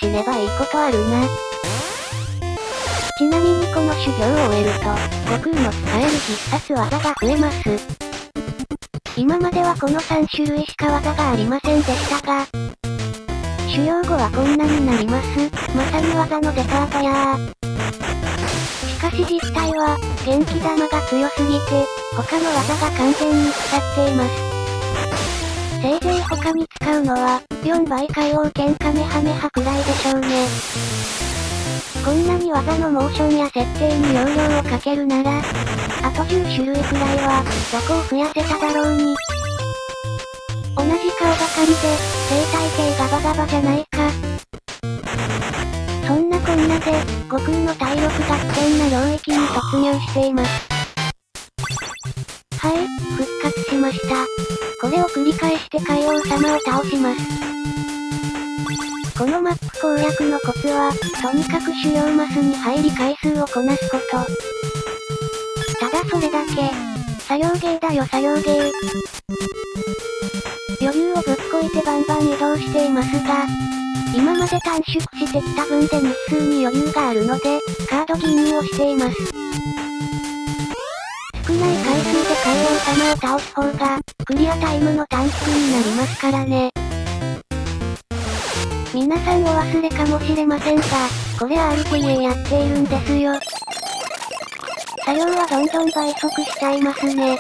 死ねばいいことあるな。ちなみにこの修行を終えると、悟空の使える必殺技が増えます。今まではこのさんしゅるいしか技がありませんでしたが、修行後はこんなになります。まさに技のデパートやー。しかし実際は、元気玉が強すぎて、他の技が完全に腐っています。せいぜい他に使うのは、よんばい海王剣カメハメハくらいでしょうね。こんなに技のモーションや設定に容量をかけるなら、あとじゅっしゅるいくらいは、雑魚を増やせただろうに。同じ顔ばかりで、生態系ガバガバじゃないか。そんなこんなで、悟空の体力が危険な領域に突入しています。はい、復活しました。これを繰り返して海王様を倒します。このマップ攻略のコツは、とにかく狩猟マスに入り回数をこなすこと。ただそれだけ。作業芸だよ作業芸。余裕をぶっこいてバンバン移動していますが、今まで短縮してきた分で日数に余裕があるので、カード記入をしています。少ない回数で海王様を倒す方が、クリアタイムの短縮になりますからね。皆さんお忘れかもしれませんが、これ アールティーエー やっているんですよ。作業はどんどん倍速しちゃいますね。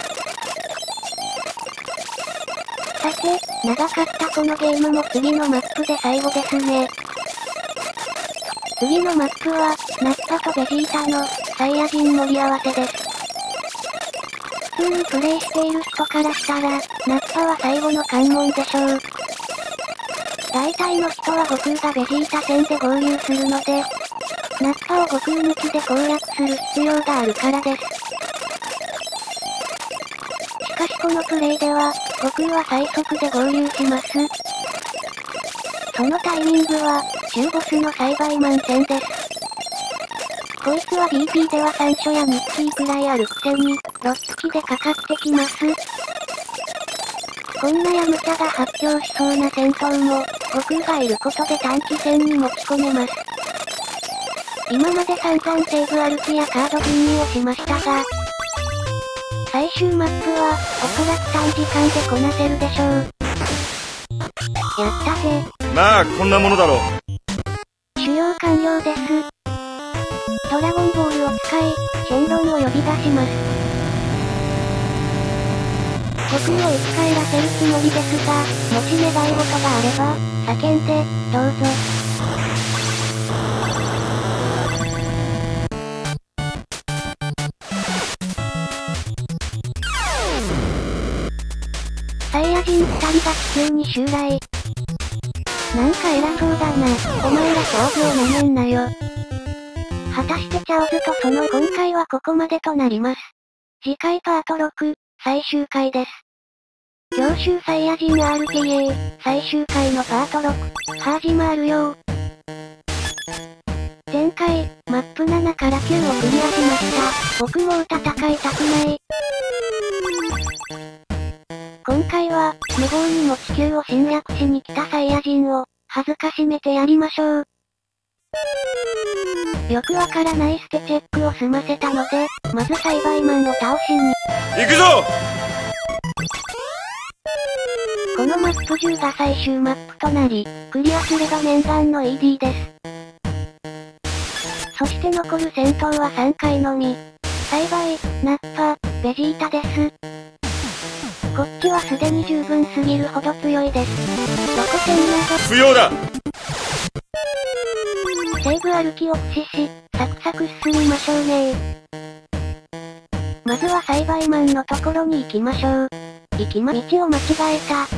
さて、長かったこのゲームも次のマップで最後ですね。次のマップは、ナッパとベジータのサイヤ人盛り合わせです。普通にプレイしている人からしたら、ナッパは最後の関門でしょう。大体の人は悟空がベジータ戦で合流するので、ナッパを悟空抜きで攻略する必要があるからです。しかしこのプレイでは、悟空は最速で合流します。そのタイミングは、中ボスの栽培マン戦です。こいつは ビーピー ではさん所やに匹くらいあるくせに、ろっ匹でかかってきます。こんなヤムチャが発狂しそうな戦闘も、悟空がいることで短期戦に持ち込めます。今まで散々セーブ歩きやカード吟味をしましたが、最終マップは、おそらく短時間でこなせるでしょう。やったぜ。まあ、こんなものだろう。狩猟完了です。ドラゴンボールを使い、シェンロンを呼び出します。悟空を生き返らせるつもりですが、もし願い事があれば、叫んで、どうぞ。サイヤ人ふたりが地球に襲来。なんか偉そうだな、お前ら勝負をなめんなよ。果たしてチャオズとその今回はここまでとなります。次回パートろく。最終回です。強襲サイヤ人 アールティーエー 最終回のパートろく、始まるよ。前回、マップななからきゅうをクリアしました。僕もう戦いたくない。今回は、無謀にも地球を侵略しに来たサイヤ人を、恥ずかしめてやりましょう。よくわからないステチェックを済ませたので、まず栽培マンを倒しに行くぞ。このマップじゅうが最終マップとなり、クリアすれば念願の イーディー です。そして残る戦闘はさんかいのみ。栽培、ナッパ、ベジータです。こっちはすでに十分すぎるほど強いです。どこせんなど不要だ。セーブ歩きを駆使し、サクサク進みましょうね。まずは栽培マンのところに行きましょう。行きま、道を間違えた。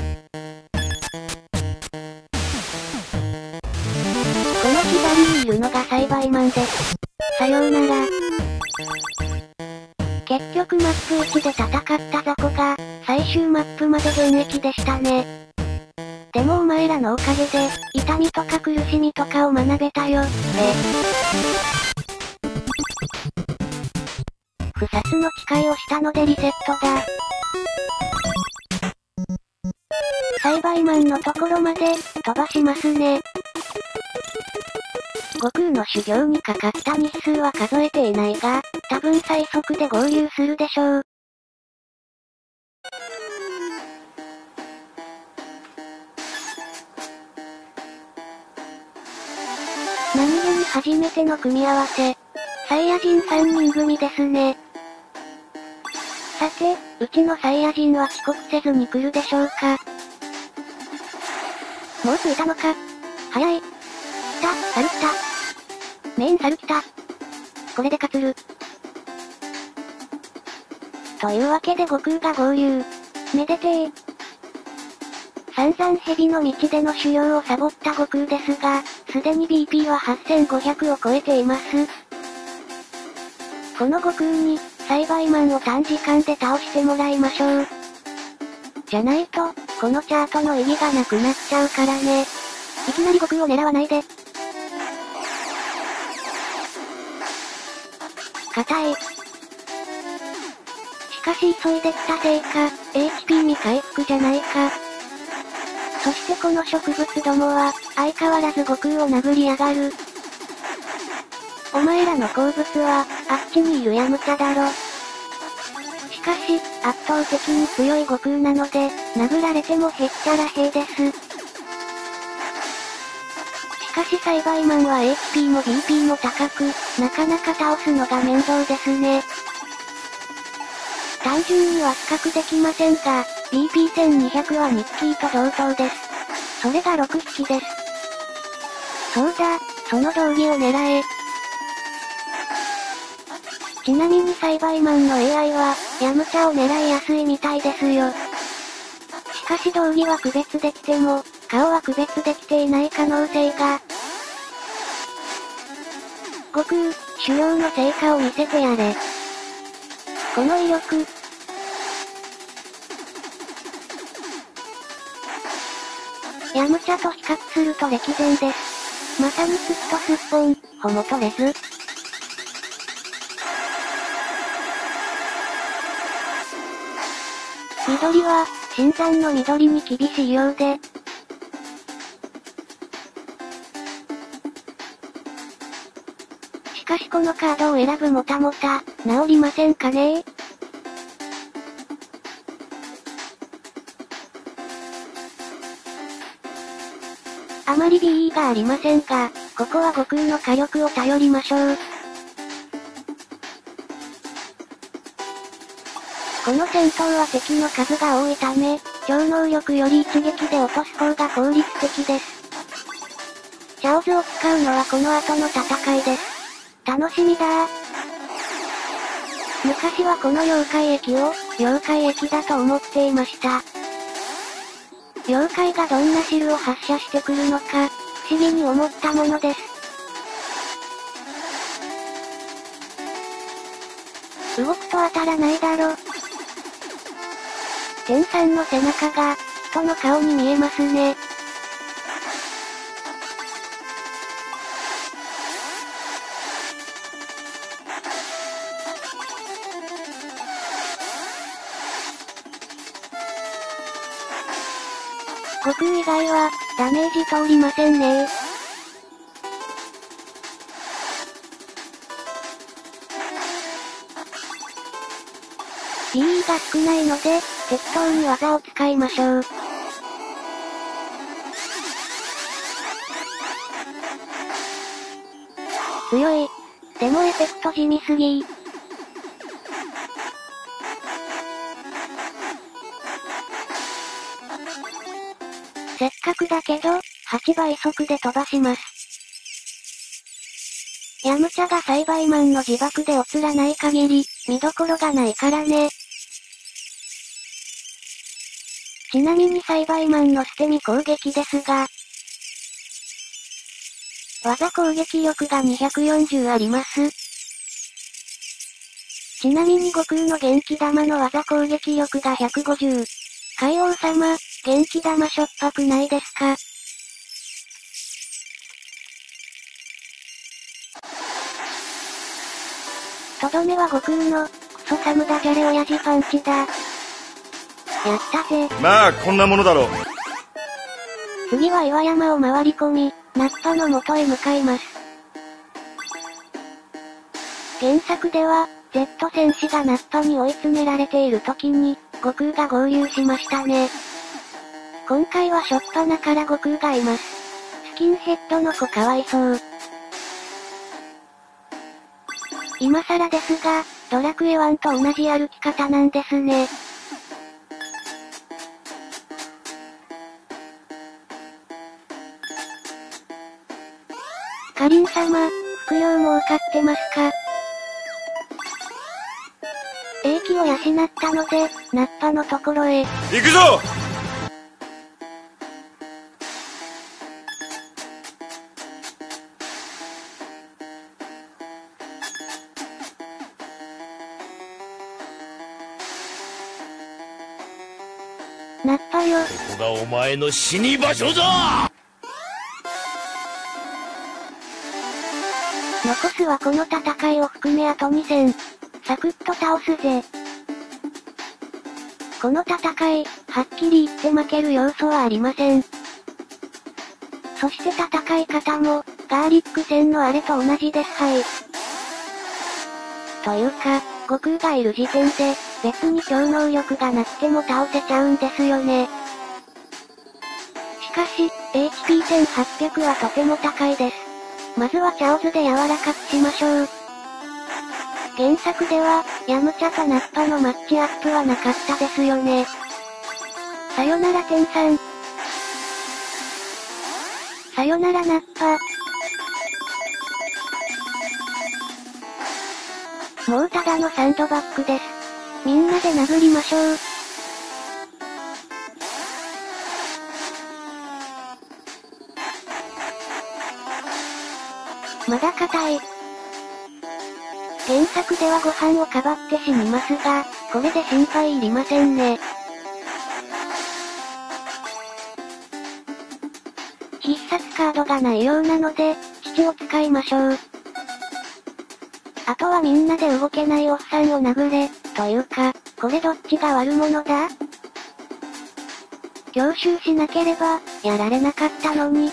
この左にいるのが栽培マンです。さようなら。結局マップいちで戦った雑魚が、最終マップまで現役でしたね。でもお前らのおかげで、痛みとか苦しみとかを学べたよ、ね。不殺の誓いをしたのでリセットだ。栽培マンのところまで、飛ばしますね。悟空の修行にかかった日数は数えていないが、多分最速で合流するでしょう。何気に初めての組み合わせ。サイヤ人さんにん組ですね。さて、うちのサイヤ人は遅刻せずに来るでしょうか。もう着いたのか。早い。来た、猿来た。メイン猿来た。これで勝つる。というわけで悟空が合流。めでてー。散々蛇の道での狩猟をサボった悟空ですが、すでに ビーピー ははっせんごひゃくを超えています。この悟空に、栽培マンを短時間で倒してもらいましょう。じゃないと、このチャートの意味がなくなっちゃうからね。いきなり悟空を狙わないで。硬い。しかし急いできたせいか、エイチピー 未回復じゃないか。そしてこの植物どもは、相変わらず悟空を殴りやがる。お前らの好物は、あっちにいるヤムチャだろ。しかし、圧倒的に強い悟空なので、殴られてもへっちゃらへいです。しかし栽培マンは エイチピー も ビーピー も高く、なかなか倒すのが面倒ですね。単純には比較できませんが、ビーピーせんにひゃく はに匹と同等です。それがろく匹です。そうだ、その道着を狙え。ちなみに栽培マンの エーアイ は、ヤムチャを狙いやすいみたいですよ。しかし道着は区別できても、顔は区別できていない可能性が。悟空、狩猟の成果を見せてやれ。この威力。ヤムチャと比較すると歴然です。まさにすっとすっぽん、ほもとれず。緑は、新山の緑に厳しいようで。しかしこのカードを選ぶもたもた、治りませんかねー。あまり ビーイー がありませんが、ここは悟空の火力を頼りましょう。この戦闘は敵の数が多いため、超能力より一撃で落とす方が効率的です。チャオズを使うのはこの後の戦いです。楽しみだー。昔はこの妖怪液を、妖怪液だと思っていました。妖怪がどんな汁を発射してくるのか、不思議に思ったものです。動くと当たらないだろ。天さんの背中が、人の顔に見えますね。悟空以外は、ダメージ通りませんねー。ビーイー が少ないので、適当に技を使いましょう。強い。でもエフェクト地味すぎー。せっかくだけど、はちばい速で飛ばします。ヤムチャが栽培マンの自爆で映らない限り、見どころがないからね。ちなみに栽培マンの捨て身攻撃ですが、技攻撃力がにひゃくよんじゅうあります。ちなみに悟空の元気玉の技攻撃力がひゃくごじゅう。海王様、元気玉しょっぱくないですか？とどめは悟空の、クソサムダジャレ親父パンチだ。やったぜ。まあ、こんなものだろう。次は岩山を回り込み、ナッパの元へ向かいます。原作では、Z 戦士がナッパに追い詰められている時に、悟空が合流しましたね。今回はしょっぱなから悟空がいます。スキンヘッドの子かわいそう。今更ですが、ドラクエワンと同じ歩き方なんですね。かりん様、副業儲かってますか？英気を養ったので、ナッパのところへ。行くぞ！ナッパよ。ここがお前の死に場所だ！残すはこの戦いを含めあとに戦。サクッと倒すぜ。この戦い、はっきり言って負ける要素はありません。そして戦い方も、ガーリック戦のあれと同じです。はい。というか、悟空がいる時点で、別に超能力がなくても倒せちゃうんですよね。しかし、エイチピーせんはっぴゃく はとても高いです。まずはチャオズで柔らかくしましょう。原作では、ヤムチャとナッパのマッチアップはなかったですよね。さよなら天さん。さよならナッパ。もうただのサンドバッグです。みんなで殴りましょう。まだ硬い。原作ではご飯をかばって死にますが、これで心配いりませんね。必殺カードがないようなので、父を使いましょう。あとはみんなで動けないおっさんを殴れ、というか、これどっちが悪者だ？強襲しなければ、やられなかったのに。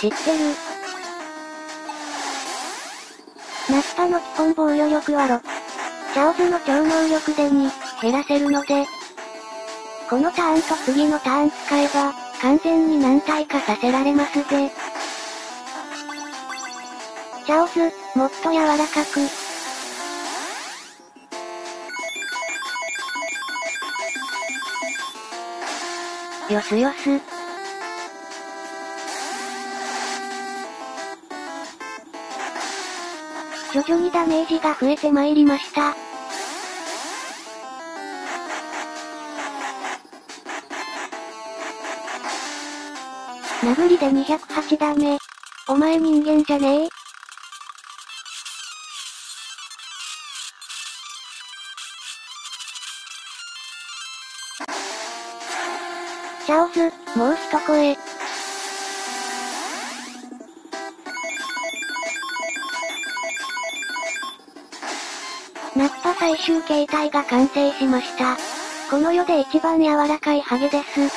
知ってる。ナッパの基本防御力はろく。チャオズの超能力でに、減らせるので、このターンと次のターン使えば、完全に何体かさせられますぜ。チャオズ、もっと柔らかく。よすよす。徐々にダメージが増えてまいりました。殴りでにひゃくはちダメ。お前人間じゃねえ？チャオズ、もう一声。ナッパ最終形態が完成しました。この世で一番柔らかいハゲです。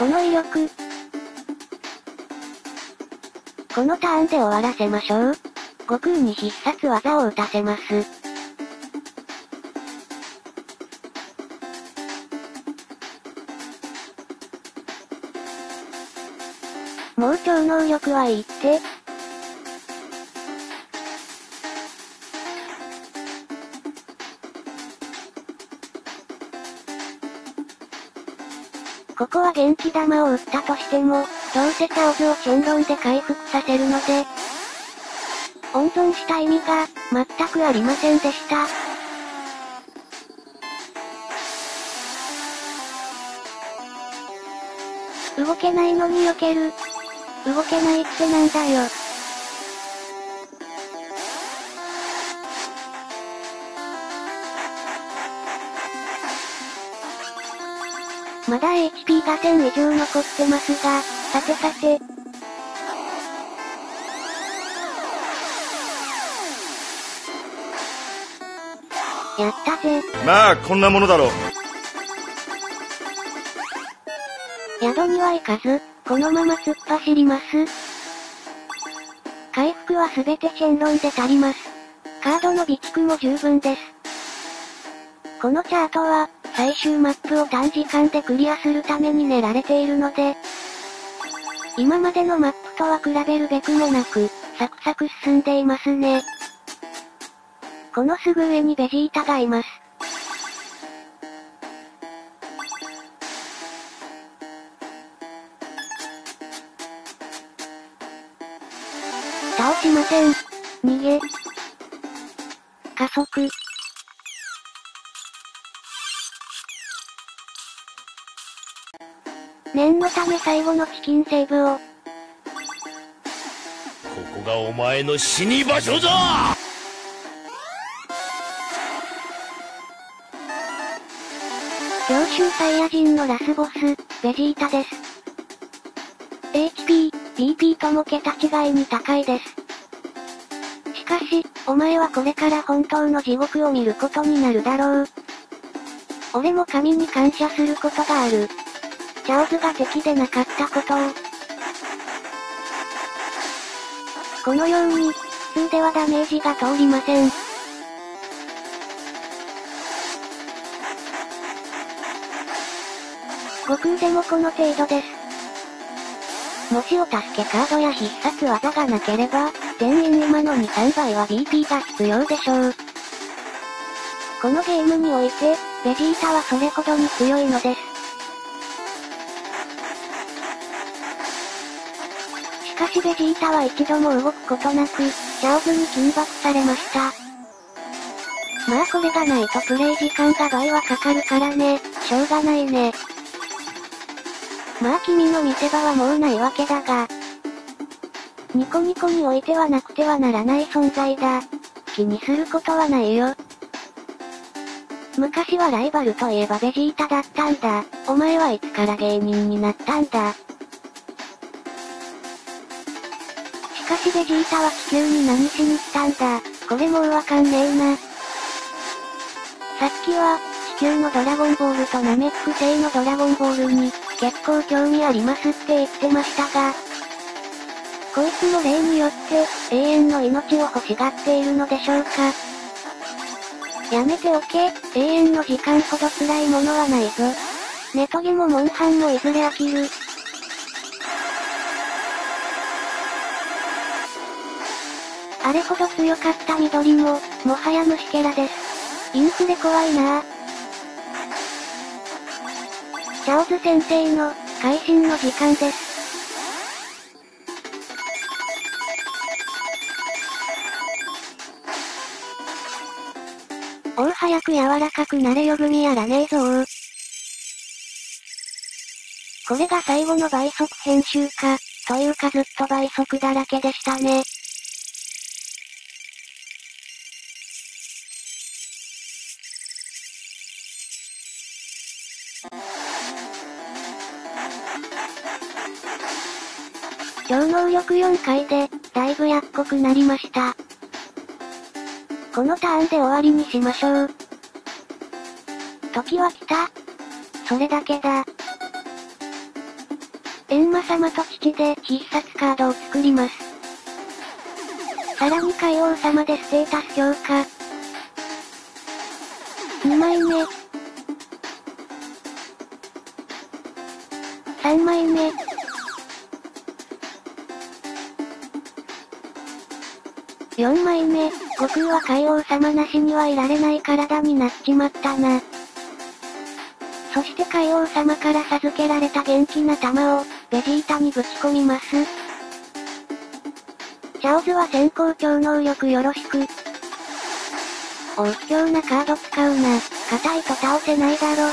この威力。このターンで終わらせましょう。悟空に必殺技を打たせます。もう超能力はいいって。ここは元気玉を打ったとしても、どうせチャオズをチェンロンで回復させるので、温存した意味が、全くありませんでした。動けないのに避ける。動けないってなんだよ。まだ エイチピー がせん以上残ってますが、さてさて。やったぜ。まあ、こんなものだろう。宿には行かず、このまま突っ走ります。回復はすべてシェンロンで足ります。カードの備蓄も十分です。このチャートは、最終マップを短時間でクリアするために練られているので、今までのマップとは比べるべくもなく、サクサク進んでいますね。このすぐ上にベジータがいます。倒しません。逃げ。加速。念のため最後のチキンセーブを。ここがお前の死に場所だ！強襲サイヤ人のラスボス、ベジータです。エイチピー、ビーピー とも桁違いに高いです。しかし、お前はこれから本当の地獄を見ることになるだろう。俺も神に感謝することがある。チャオズが敵でなかったことを。このように、普通ではダメージが通りません。悟空でもこの程度です。もしお助けカードや必殺技がなければ、全員今の に、さん 倍は ビーピー が必要でしょう。このゲームにおいて、ベジータはそれほどに強いのです。しかしベジータは一度も動くことなく、チャオズに緊縛されました。まあこれがないとプレイ時間が倍はかかるからね、しょうがないね。まあ君の見せ場はもうないわけだが、ニコニコにおいてはなくてはならない存在だ。気にすることはないよ。昔はライバルといえばベジータだったんだ。お前はいつから芸人になったんだ。しかしベジータは地球に何しに来たんだ。これもうわかんねえな。さっきは、地球のドラゴンボールとナメック星のドラゴンボールに、結構興味ありますって言ってましたが、こいつも例によって、永遠の命を欲しがっているのでしょうか。やめておけ、永遠の時間ほど辛いものはないぞ。ネトゲもモンハンもいずれ飽きる。あれほど強かった緑も、もはや虫けらです。インフレ怖いなぁ。チャオズ先生の、会心の時間です。おう早く柔らかくなれよ組やらねえぞー。これが最後の倍速編集か、というかずっと倍速だらけでしたね。超能力よんかいで、だいぶやっこくなりました。このターンで終わりにしましょう。時は来た。それだけだ。閻魔様と父で必殺カードを作ります。さらに海王様でステータス強化。にまいめ。さんまいめ。よんまいめ、悟空は海王様なしにはいられない体になっちまったな。そして海王様から授けられた元気な玉を、ベジータにぶち込みます。チャオズは先行超能力よろしく。おう、卑怯なカード使うな。硬いと倒せないだろ。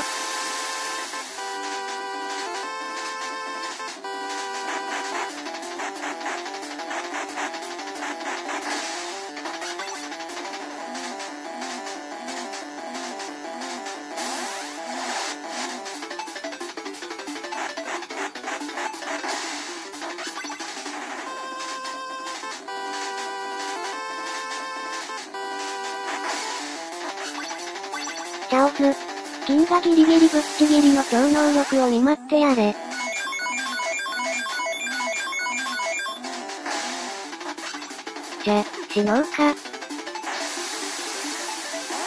チャオズ、金がギリギリぶっちぎりの超能力を見舞ってやれ。じゃ、死のうか。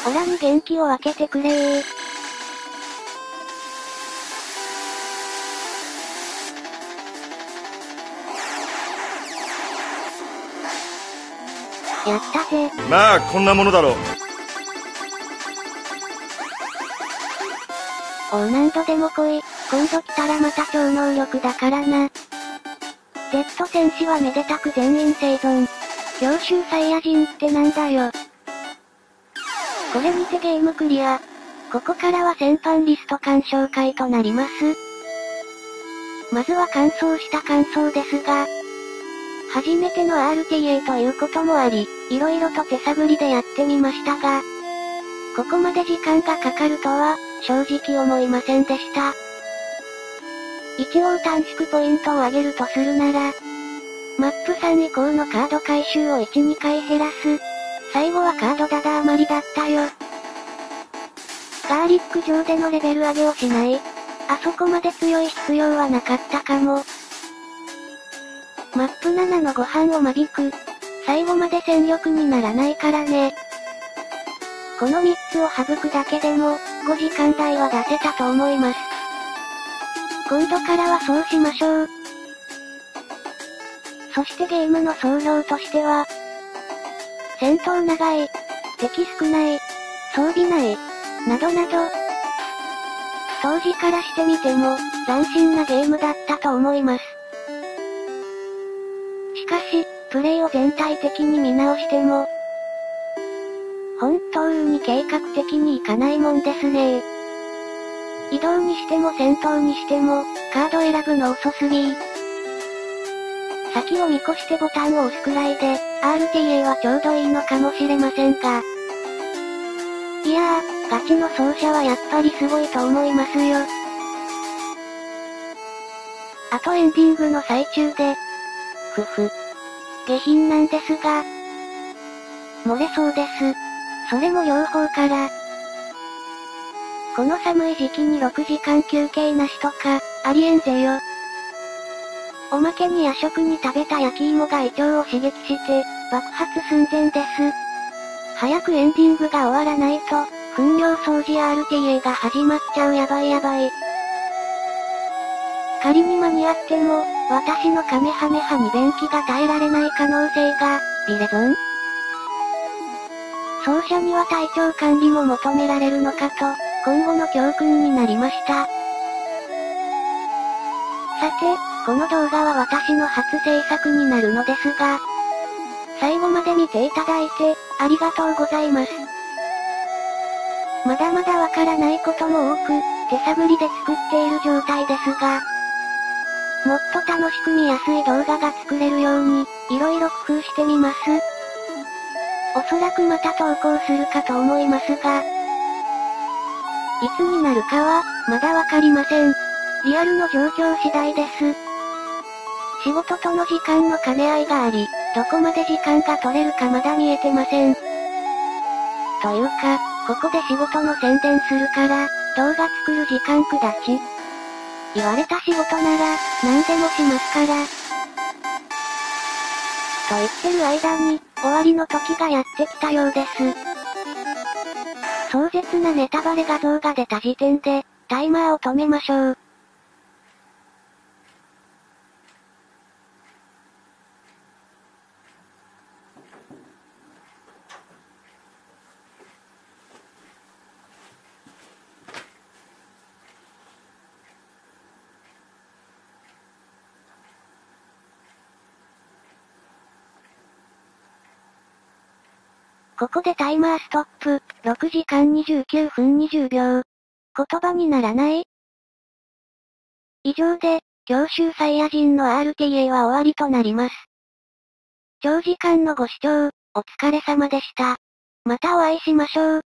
オラに元気を分けてくれー。やったぜ。まあ、こんなものだろう。おう何度でも来い、今度来たらまた超能力だからな。Z 戦士はめでたく全員生存。強襲サイヤ人ってなんだよ。これにてゲームクリア。ここからは戦犯リスト鑑賞会となります。まずは完走した感想ですが、初めての アールティーエー ということもあり、色々と手探りでやってみましたが、ここまで時間がかかるとは、正直思いませんでした。一応短縮ポイントを上げるとするなら、マップさん以降のカード回収をいち、にかい減らす。最後はカードだだ余りだったよ。ガーリック上でのレベル上げをしない。あそこまで強い必要はなかったかも。マップななのご飯を間引く。最後まで戦力にならないからね。このみっつを省くだけでも、ごじかん台は出せたと思います。今度からはそうしましょう。そしてゲームの総評としては、戦闘長い、敵少ない、装備ない、などなど、当時からしてみても、斬新なゲームだったと思います。かし、プレイを全体的に見直しても、本当に計画的にいかないもんですね。移動にしても戦闘にしても、カード選ぶの遅すぎー。先を見越してボタンを押すくらいで、アールティーエー はちょうどいいのかもしれませんが。いやー、ガチの奏者はやっぱりすごいと思いますよ。あとエンディングの最中で、ふふ。下品なんですが、漏れそうです。それも両方から。この寒い時期にろくじかん休憩なしとか、ありえんぜよ。おまけに夜食に食べた焼き芋が胃腸を刺激して、爆発寸前です。早くエンディングが終わらないと、糞尿掃除 アールティーエー が始まっちゃうやばいやばい。仮に間に合っても、私のカメハメハに便器が耐えられない可能性が、ビレゾン？奏者には体調管理も求められるのかと、今後の教訓になりました。さて、この動画は私の初制作になるのですが、最後まで見ていただいて、ありがとうございます。まだまだわからないことも多く、手探りで作っている状態ですが、もっと楽しく見やすい動画が作れるように、いろいろ工夫してみます。おそらくまた投稿するかと思いますが、いつになるかは、まだわかりません。リアルの状況次第です。仕事との時間の兼ね合いがあり、どこまで時間が取れるかまだ見えてません。というか、ここで仕事の宣伝するから、動画作る時間くだち。言われた仕事なら、何でもしますから。と言ってる間に、終わりの時がやってきたようです。壮絶なネタバレ画像が出た時点で、タイマーを止めましょう。ここでタイマーストップ、ろくじかんにじゅうきゅうふんにじゅうびょう。言葉にならない？以上で、強襲サイヤ人の アールティーエー は終わりとなります。長時間のご視聴、お疲れ様でした。またお会いしましょう。